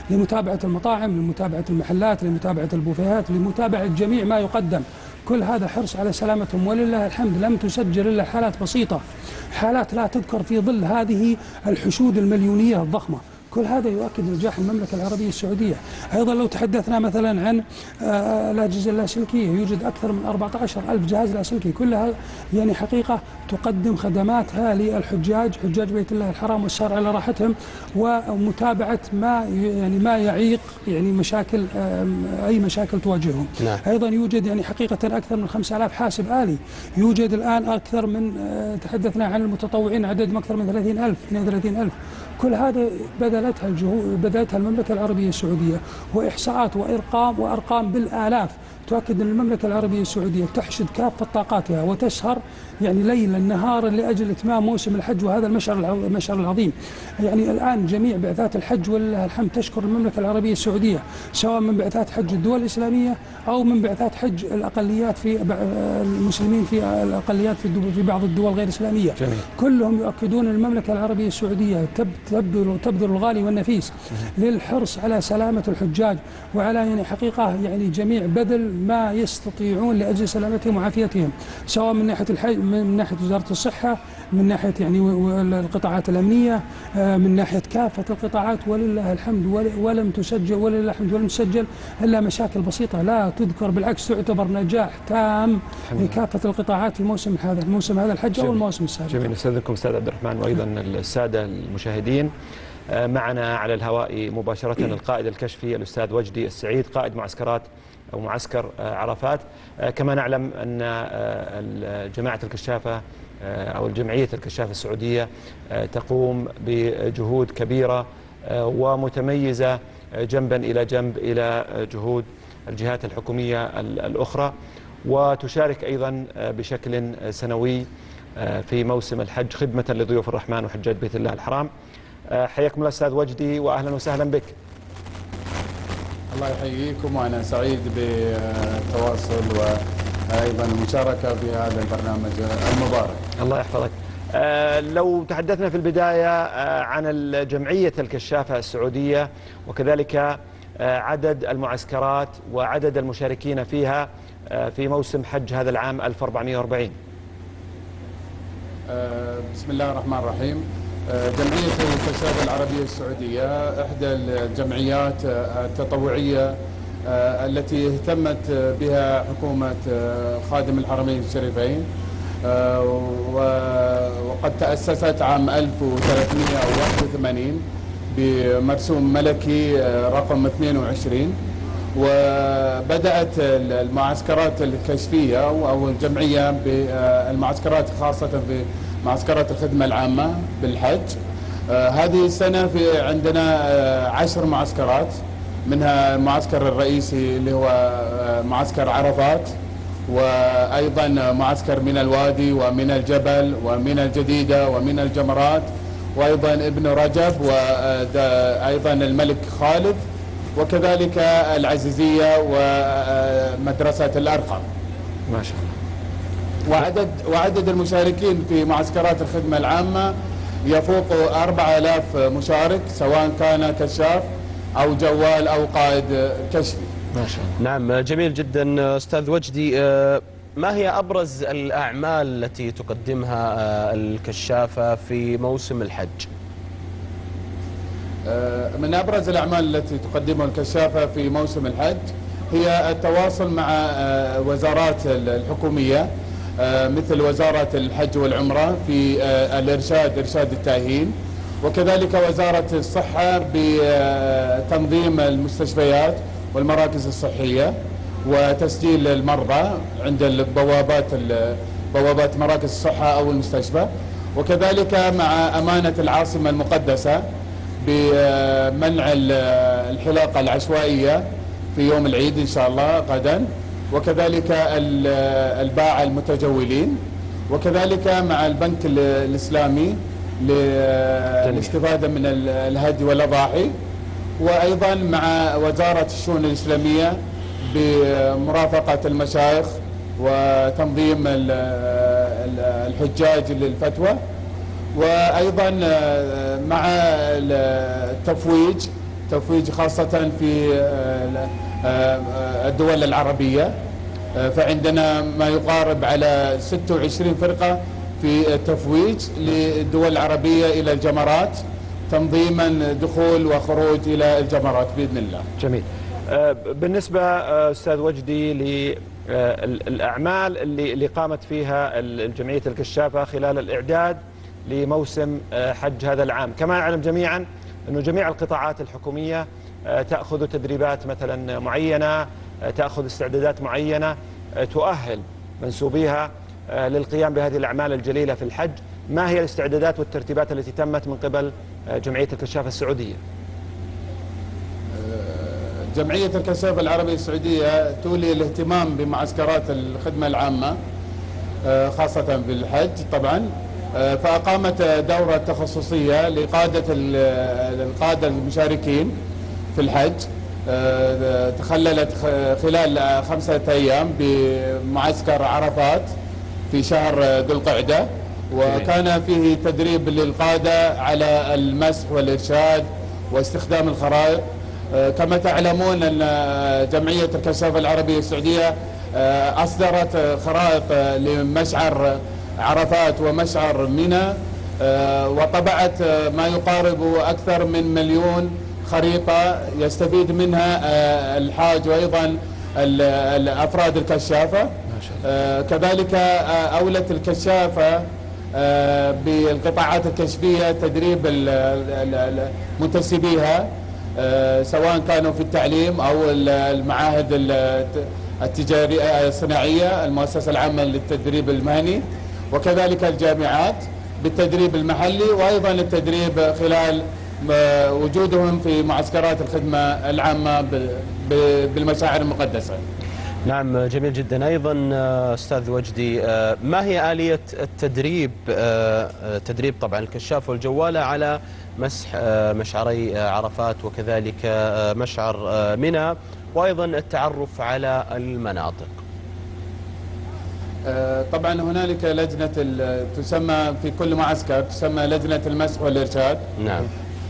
لمتابعة المطاعم، لمتابعة المحلات، لمتابعة البوفيهات، لمتابعة جميع ما يقدم. كل هذا حرص على سلامتهم، ولله الحمد لم تسجل إلا حالات بسيطة، حالات لا تذكر في ظل هذه الحشود المليونية الضخمة. كل هذا يؤكد نجاح المملكة العربية السعودية. أيضا لو تحدثنا مثلا عن الأجهزة اللاسلكية، يوجد أكثر من 14,000 جهاز لاسلكي، كلها يعني حقيقة تقدم خدماتها للحجاج، حجاج بيت الله الحرام، والسار على راحتهم ومتابعة ما يعيق يعني مشاكل أي مشاكل تواجههم. نعم. أيضا يوجد يعني حقيقة أكثر من 5,000 حاسب آلي، يوجد الآن أكثر من تحدثنا عن المتطوعين عددهم أكثر من 30,000 32,000. كل هذا بدأتها المملكة العربية السعودية، وإحصاءات وأرقام بالآلاف تؤكد أن المملكة العربية السعودية تحشد كافة طاقاتها وتسهر يعني ليلا نهارا لأجل إتمام موسم الحج وهذا المشعر العظيم. يعني الآن جميع بعثات الحج ولله الحمد تشكر المملكة العربية السعودية، سواء من بعثات حج الدول الإسلامية أو من بعثات حج الأقليات في المسلمين في الأقليات في بعض الدول غير الإسلامية. جميل. كلهم يؤكدون المملكة العربية السعودية تبذل الغالي والنفيس للحرص على سلامة الحجاج وعلى يعني حقيقة يعني جميع بذل ما يستطيعون لأجل سلامتهم وعافيتهم، سواء من ناحية وزارة الصحة، من ناحية يعني القطاعات الأمنية، من ناحية كافة القطاعات. ولله الحمد ولم تسجل إلا مشاكل بسيطة لا تذكر، بالعكس تعتبر نجاح تام لكافة القطاعات في موسم هذا الحج أو الموسم السابق. جميل. نستأذنكم أستاذ عبد الرحمن وأيضا السادة المشاهدين. معنا على الهواء مباشرة القائد الكشفي الأستاذ وجدي السعيد، قائد معسكرات أو معسكر عرفات. كما نعلم أن جماعة الكشافة أو الجمعية الكشافة السعودية تقوم بجهود كبيرة ومتميزة جنبا إلى جنب إلى جهود الجهات الحكومية الأخرى، وتشارك أيضا بشكل سنوي في موسم الحج خدمة لضيوف الرحمن وحجاج بيت الله الحرام. حياكم الله أستاذ وجدي وأهلا وسهلا بك. الله يحييكم، وأنا سعيد بالتواصل وأيضا المشاركة في هذا البرنامج المبارك. الله يحفظك. لو تحدثنا في البداية عن جمعية الكشافة السعودية وكذلك عدد المعسكرات وعدد المشاركين فيها في موسم حج هذا العام 1440. بسم الله الرحمن الرحيم. جمعية الكشافة العربية السعودية إحدى الجمعيات التطوعية التي اهتمت بها حكومة خادم الحرمين الشريفين، وقد تأسست عام 1381 بمرسوم ملكي رقم 22، وبدأت المعسكرات الكشفية أو الجمعية بالمعسكرات خاصة في معسكرات الخدمة العامة بالحج. هذه السنة في عندنا 10 معسكرات، منها المعسكر الرئيسي اللي هو معسكر عرفات، وأيضا معسكر من الوادي ومن الجبل ومن الجديدة ومن الجمرات، وأيضا ابن رجب، وأيضا الملك خالد، وكذلك العزيزية ومدرسة الأرقم. ما شاء الله. وعدد المشاركين في معسكرات الخدمة العامة يفوق 4000 مشارك، سواء كان كشاف أو جوال أو قائد كشفي. ما شاء الله. نعم، جميل جدا أستاذ وجدي. ما هي أبرز الأعمال التي تقدمها الكشافة في موسم الحج؟ من أبرز الأعمال التي تقدمها الكشافة في موسم الحج هي التواصل مع وزارات الحكومية مثل وزارة الحج والعمرة في الإرشاد، إرشاد التأهيل، وكذلك وزارة الصحة بتنظيم المستشفيات والمراكز الصحية وتسجيل المرضى عند بوابات مراكز الصحة أو المستشفى، وكذلك مع أمانة العاصمة المقدسة بمنع الحلاقة العشوائية في يوم العيد إن شاء الله غدا، وكذلك الباعة المتجولين، وكذلك مع البنك الإسلامي للاستفادة من الهدي والأضاحي، وأيضا مع وزارة الشؤون الإسلامية بمرافقة المشايخ وتنظيم الحجاج للفتوى، وأيضا مع التفويج خاصة في الدول العربية. فعندنا ما يقارب على 26 فرقة في التفويج للدول العربية إلى الجمرات، تنظيما دخول وخروج إلى الجمرات بإذن الله. جميل. بالنسبة أستاذ وجدي للأعمال اللي قامت فيها الجمعية الكشافة خلال الإعداد لموسم حج هذا العام، كما نعلم جميعا أنه جميع القطاعات الحكومية تأخذ تدريبات مثلا معينة، تأخذ استعدادات معينة تؤهل منسوبيها للقيام بهذه الأعمال الجليلة في الحج، ما هي الاستعدادات والترتيبات التي تمت من قبل جمعية الكشافة السعودية؟ جمعية الكشافة العربية السعودية تولي الاهتمام بمعسكرات الخدمة العامة خاصة في الحج طبعا، فأقامت دورة تخصصية لقادة القادة المشاركين في الحج، تخللت خلال 5 أيام بمعسكر عرفات في شهر ذو القعدة، وكان فيه تدريب للقادة على المسح والإرشاد واستخدام الخرائط. كما تعلمون أن جمعية الكشافة العربية السعودية أصدرت خرائط لمشعر عرفات ومشعر منى، وطبعت ما يقارب أكثر من 1,000,000 خريطة يستفيد منها الحاج وأيضا الأفراد الكشافة. كذلك أولت الكشافة بالقطاعات الكشفية تدريب منتسبيها سواء كانوا في التعليم أو المعاهد التجارية الصناعية، المؤسسة العامة للتدريب المهني، وكذلك الجامعات بالتدريب المحلي، وأيضا التدريب خلال وجودهم في معسكرات الخدمة العامة بالمشاعر المقدسة. نعم جميل جدا. أيضا أستاذ وجدي، ما هي آلية التدريب، تدريب طبعا الكشاف والجوالة على مسح مشعري عرفات وكذلك مشعر منى، وأيضا التعرف على المناطق؟ طبعا هنالك لجنة تسمى في كل معسكر، تسمى لجنة المسح والإرشاد. نعم.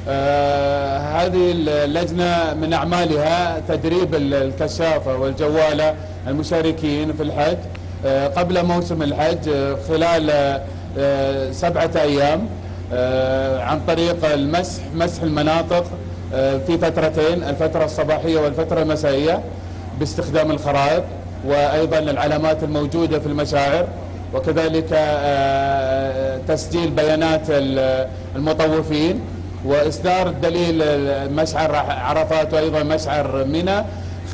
هذه اللجنة من أعمالها تدريب الكشافة والجوالة المشاركين في الحج قبل موسم الحج خلال 7 أيام عن طريق المسح، مسح المناطق في فترتين، الفترة الصباحية والفترة المسائية، باستخدام الخرائط وأيضا العلامات الموجودة في المشاعر، وكذلك تسجيل بيانات المطوفين وإصدار دليل مشعر عرفات وأيضا مشعر منى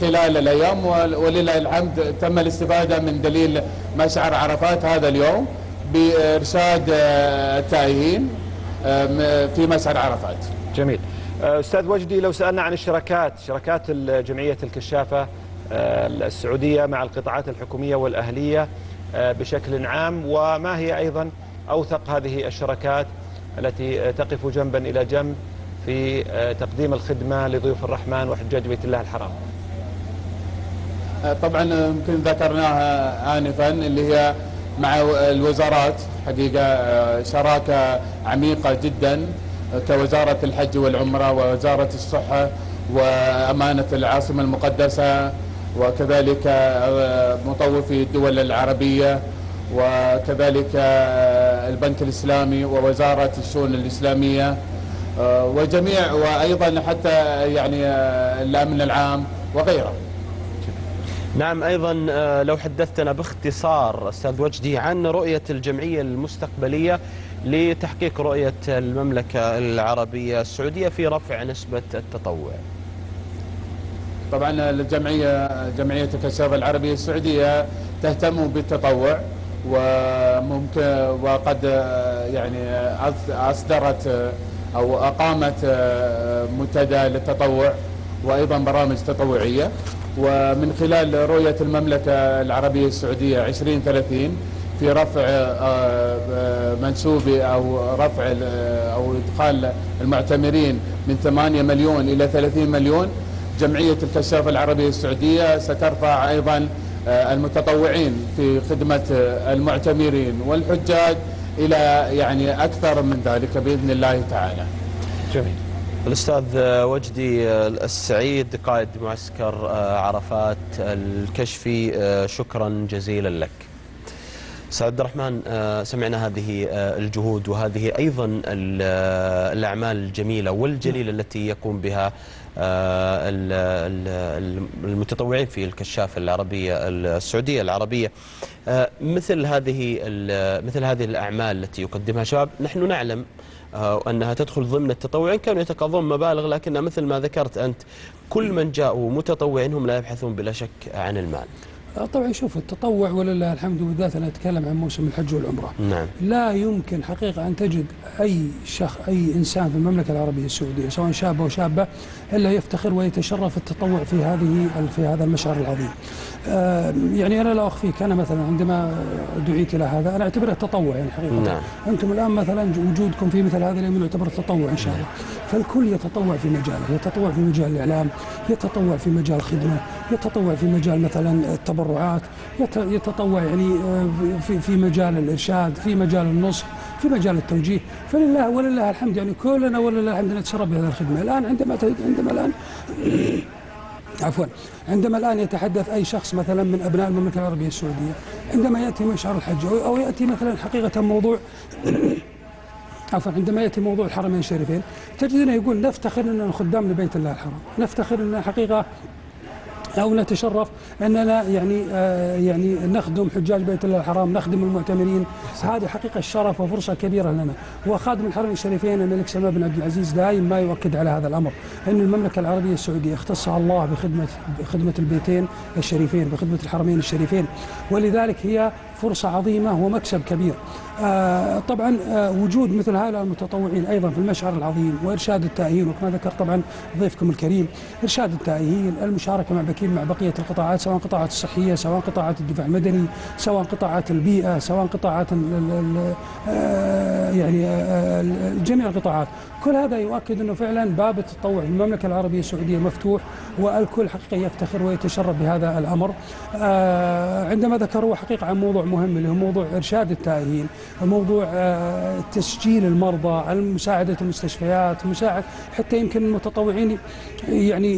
خلال الأيام. ولله الحمد تم الاستفادة من دليل مشعر عرفات هذا اليوم بإرشاد التائهين في مشعر عرفات. جميل. أستاذ وجدي، لو سألنا عن الشراكات، شراكات جمعية الكشافة السعودية مع القطاعات الحكومية والأهلية بشكل عام، وما هي أيضا أوثق هذه الشراكات التي تقف جنبا إلى جنب في تقديم الخدمة لضيوف الرحمن وحجاج بيت الله الحرام؟ طبعا يمكن ذكرناها آنفا اللي هي مع الوزارات، حقيقة شراكة عميقة جدا كوزارة الحج والعمرة ووزارة الصحة وأمانة العاصمة المقدسة، وكذلك مطوفي الدول العربية، وكذلك البنك الإسلامي ووزارة الشؤون الإسلامية وجميع، وأيضا حتى يعني الأمن العام وغيره. نعم، أيضا لو حدثتنا باختصار أستاذ وجدي عن رؤية الجمعية المستقبلية لتحقيق رؤية المملكة العربية السعودية في رفع نسبة التطوع. طبعا الجمعية جمعية الكشافة العربية السعودية تهتم بالتطوع، وقد يعني أصدرت أو أقامت منتدى للتطوع وأيضا برامج تطوعية، ومن خلال رؤية المملكة العربية السعودية 2030 في رفع منسوب أو رفع أو إدخال المعتمرين من 8 مليون إلى 30 مليون، جمعية الكشافة العربية السعودية سترفع أيضا المتطوعين في خدمة المعتمرين والحجاج إلى يعني أكثر من ذلك بإذن الله تعالى. جميل. الأستاذ وجدي السعيد قائد معسكر عرفات الكشفي، شكرا جزيلا لك. سيد عبد الرحمن، سمعنا هذه الجهود وهذه أيضا الأعمال الجميلة والجليلة التي يقوم بها المتطوعين في الكشافة العربية السعودية العربية. مثل هذه الأعمال التي يقدمها شباب، نحن نعلم أنها تدخل ضمن التطوع، إن كانوا يتقاضون مبالغ، لكنها مثل ما ذكرت أنت كل من جاءوا متطوعين هم لا يبحثون بلا شك عن المال. طبعا شوف، التطوع ولله الحمد بالذات أنا أتكلم عن موسم الحج والعمرة. نعم. لا يمكن حقيقة أن تجد أي إنسان في المملكة العربية السعودية سواء شاب أو شابة إلا يفتخر ويتشرف التطوع في هذا المشعر العظيم. يعني أنا لا أخفيك، أنا مثلا عندما دعيت إلى هذا أنا أعتبره تطوع يعني حقيقة. نعم. أنتم الآن مثلا وجودكم في مثل هذا اليوم يعتبر تطوع إن شاء الله. فالكل يتطوع في مجاله، يتطوع في مجال الإعلام، يتطوع في مجال الخدمة، يتطوع في مجال مثلا التبرعات، يتطوع يعني في مجال الإرشاد، في مجال النصح، في مجال التوجيه. فلله ولله الحمد يعني كلنا ولله الحمد نتشرف بهذه الخدمة. الآن عندما الآن يتحدث أي شخص مثلا من أبناء المملكة العربية السعودية عندما يأتي مشعر الحج أو يأتي مثلا حقيقة موضوع عندما يأتي موضوع الحرمين الشريفين، تجدنا يقول نفتخر أننا خدام لبيت الله الحرام، نفتخر أننا حقيقة أو نتشرف أننا يعني نخدم حجاج بيت الله الحرام، نخدم المعتمرين. هذه حقيقة الشرف وفرصة كبيرة لنا. وخادم الحرمين الشريفين الملك سلمان بن عبد العزيز دائما ما يؤكد على هذا الأمر، أن المملكة العربية السعودية اختصها الله بخدمة البيتين الشريفين، بخدمة الحرمين الشريفين، ولذلك هي فرصة عظيمة ومكسب كبير. طبعا وجود مثل هؤلاء المتطوعين أيضا في المشعر العظيم وإرشاد التائهين، وكما ذكر طبعا ضيفكم الكريم إرشاد التائهين، المشاركة مع بقية القطاعات، سواء قطاعات الصحية، سواء قطاعات الدفاع المدني، سواء قطاعات البيئة، سواء قطاعات جميع القطاعات. كل هذا يؤكد أنه فعلا باب التطوع في المملكة العربية السعودية مفتوح، والكل حقيقة يفتخر ويتشرف بهذا الأمر. عندما ذكروا حقيقة عن موضوع مهم اللي هو موضوع إرشاد التائهين، موضوع تسجيل المرضى، مساعدة المستشفيات، حتى يمكن المتطوعين يعني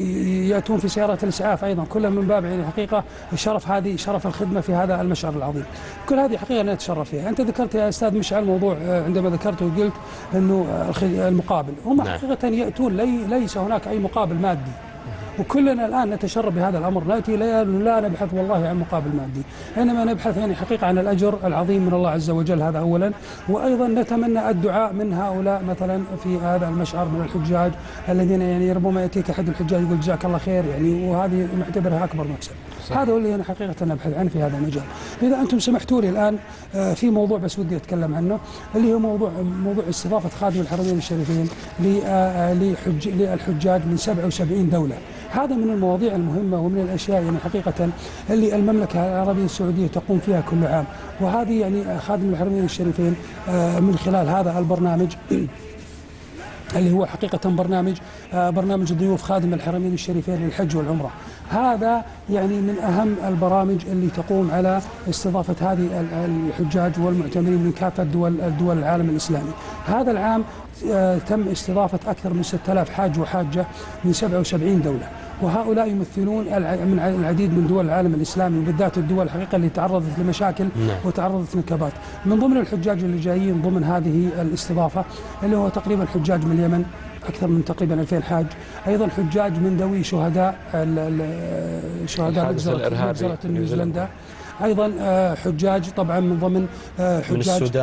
يأتون في سيارات الإسعاف أيضا، كلها من باب يعني حقيقة شرف الخدمة في هذا المشعر العظيم. كل هذه حقيقة نتشرف فيها. أنت ذكرت يا أستاذ مشعل موضوع عندما ذكرته وقلت أنه المقابل، هم حقيقة يأتون ليس هناك أي مقابل مادي، وكلنا الآن نتشرف بهذا الأمر، نأتي لا نبحث والله عن مقابل مادي، إنما نبحث يعني حقيقة عن الأجر العظيم من الله عز وجل، هذا أولا، وأيضا نتمنى الدعاء من هؤلاء مثلا في هذا المشعر من الحجاج الذين يعني ربما يأتيك أحد الحجاج يقول جزاك الله خير يعني، وهذه نعتبرها أكبر مكسب. هذا هو اللي أنا حقيقة أبحث عنه في هذا المجال. إذا أنتم سمحتوا لي الآن في موضوع بس ودي أتكلم عنه، اللي هو موضوع استضافة خادم الحرمين الشريفين للحجاج من 77 دولة. هذا من المواضيع المهمة ومن الأشياء يعني حقيقة اللي المملكة العربية السعودية تقوم فيها كل عام، وهذه يعني خادم الحرمين الشريفين من خلال هذا البرنامج اللي هو حقيقة برنامج ضيوف خادم الحرمين الشريفين للحج والعمرة. هذا يعني من أهم البرامج اللي تقوم على استضافة هذه الحجاج والمعتمرين من كافة دول العالم الإسلامي. هذا العام تم استضافة أكثر من 6000 حاج وحاجة من 77 دولة، وهؤلاء يمثلون من العديد من دول العالم الإسلامي، وبالذات الدول الحقيقة اللي تعرضت لمشاكل وتعرضت لنكبات. من ضمن الحجاج اللي جايين ضمن هذه الاستضافة اللي هو تقريبا حجاج من اليمن أكثر من تقريبا 2000 حاج، أيضا حجاج من ذوي شهداء مجزرة نيوزيلندا، أيضا حجاج طبعا من ضمن حجاج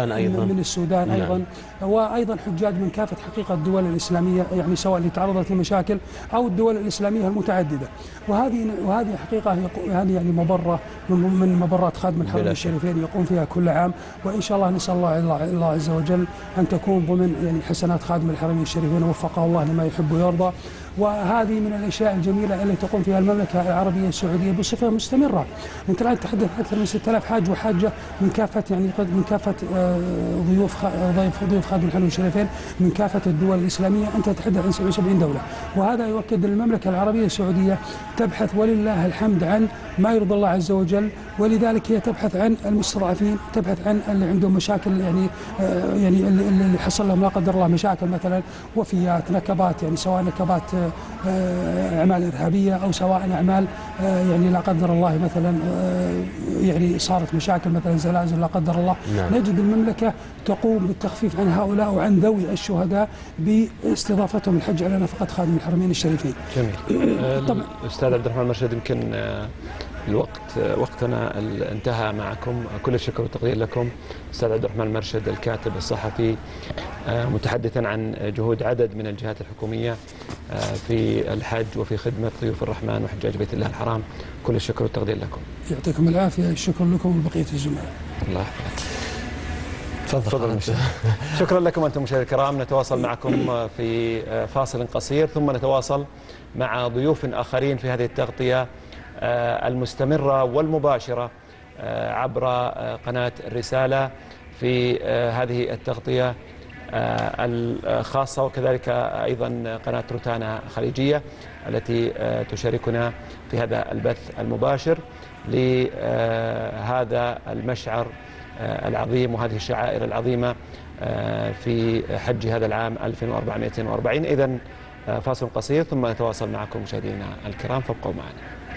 من السودان أيضا وأيضا حجاج من كافة حقيقة الدول الإسلامية، يعني سواء اللي تعرضت لمشاكل أو الدول الإسلامية المتعددة. وهذه حقيقة هذه يعني مبرة من مبرات خادم الحرمين الشريفين يقوم فيها كل عام، وإن شاء الله نسأل الله عز وجل أن تكون ضمن يعني حسنات خادم الحرمين الشريفين ووفقه الله لما يحب ويرضى. وهذه من الأشياء الجميلة التي تقوم فيها المملكة العربية السعودية بصفة مستمرة. أنت الآن تتحدث أكثر من 6000 حاج وحاجة من كافة ضيوف خادم الحرمين الشريفين من كافة الدول الإسلامية، أنت تتحدث عن 77 دولة، وهذا يؤكد أن المملكة العربية السعودية تبحث ولله الحمد عن ما يرضي الله عز وجل، ولذلك هي تبحث عن المستضعفين، تبحث عن اللي عندهم مشاكل، يعني اللي حصل لهم لا قدر الله مشاكل مثلا وفيات، نكبات، يعني سواء نكبات أعمال إرهابية أو سواء أعمال يعني لا قدر الله مثلا يعني صارت مشاكل مثلا زلازل لا قدر الله. نجد المملكة تقوم بالتخفيف عن هؤلاء وعن ذوي الشهداء باستضافتهم الحج على نفقة خادم الحرمين الشريفين. جميل. طبعا أستاذ عبد الرحمن المرشد، يمكن وقتنا انتهى معكم. كل الشكر والتقدير لكم أستاذ عبد الرحمن المرشد، الكاتب الصحفي، متحدثا عن جهود عدد من الجهات الحكومية في الحج وفي خدمة ضيوف الرحمن وحجاج بيت الله الحرام. كل الشكر والتقدير لكم. يعطيكم العافية. الشكر لكم ولبقية الجمعة. الله يحفظك. تفضل. شكرا لكم أنتم مشاهدينا الكرام. نتواصل معكم في فاصل قصير، ثم نتواصل مع ضيوف آخرين في هذه التغطية المستمرة والمباشرة عبر قناة الرسالة في هذه التغطية الخاصة، وكذلك أيضا قناة روتانا خليجية التي تشاركنا في هذا البث المباشر لهذا المشعر العظيم وهذه الشعائر العظيمة في حج هذا العام 1440. إذن فاصل قصير ثم نتواصل معكم مشاهدينا الكرام، فابقوا معنا.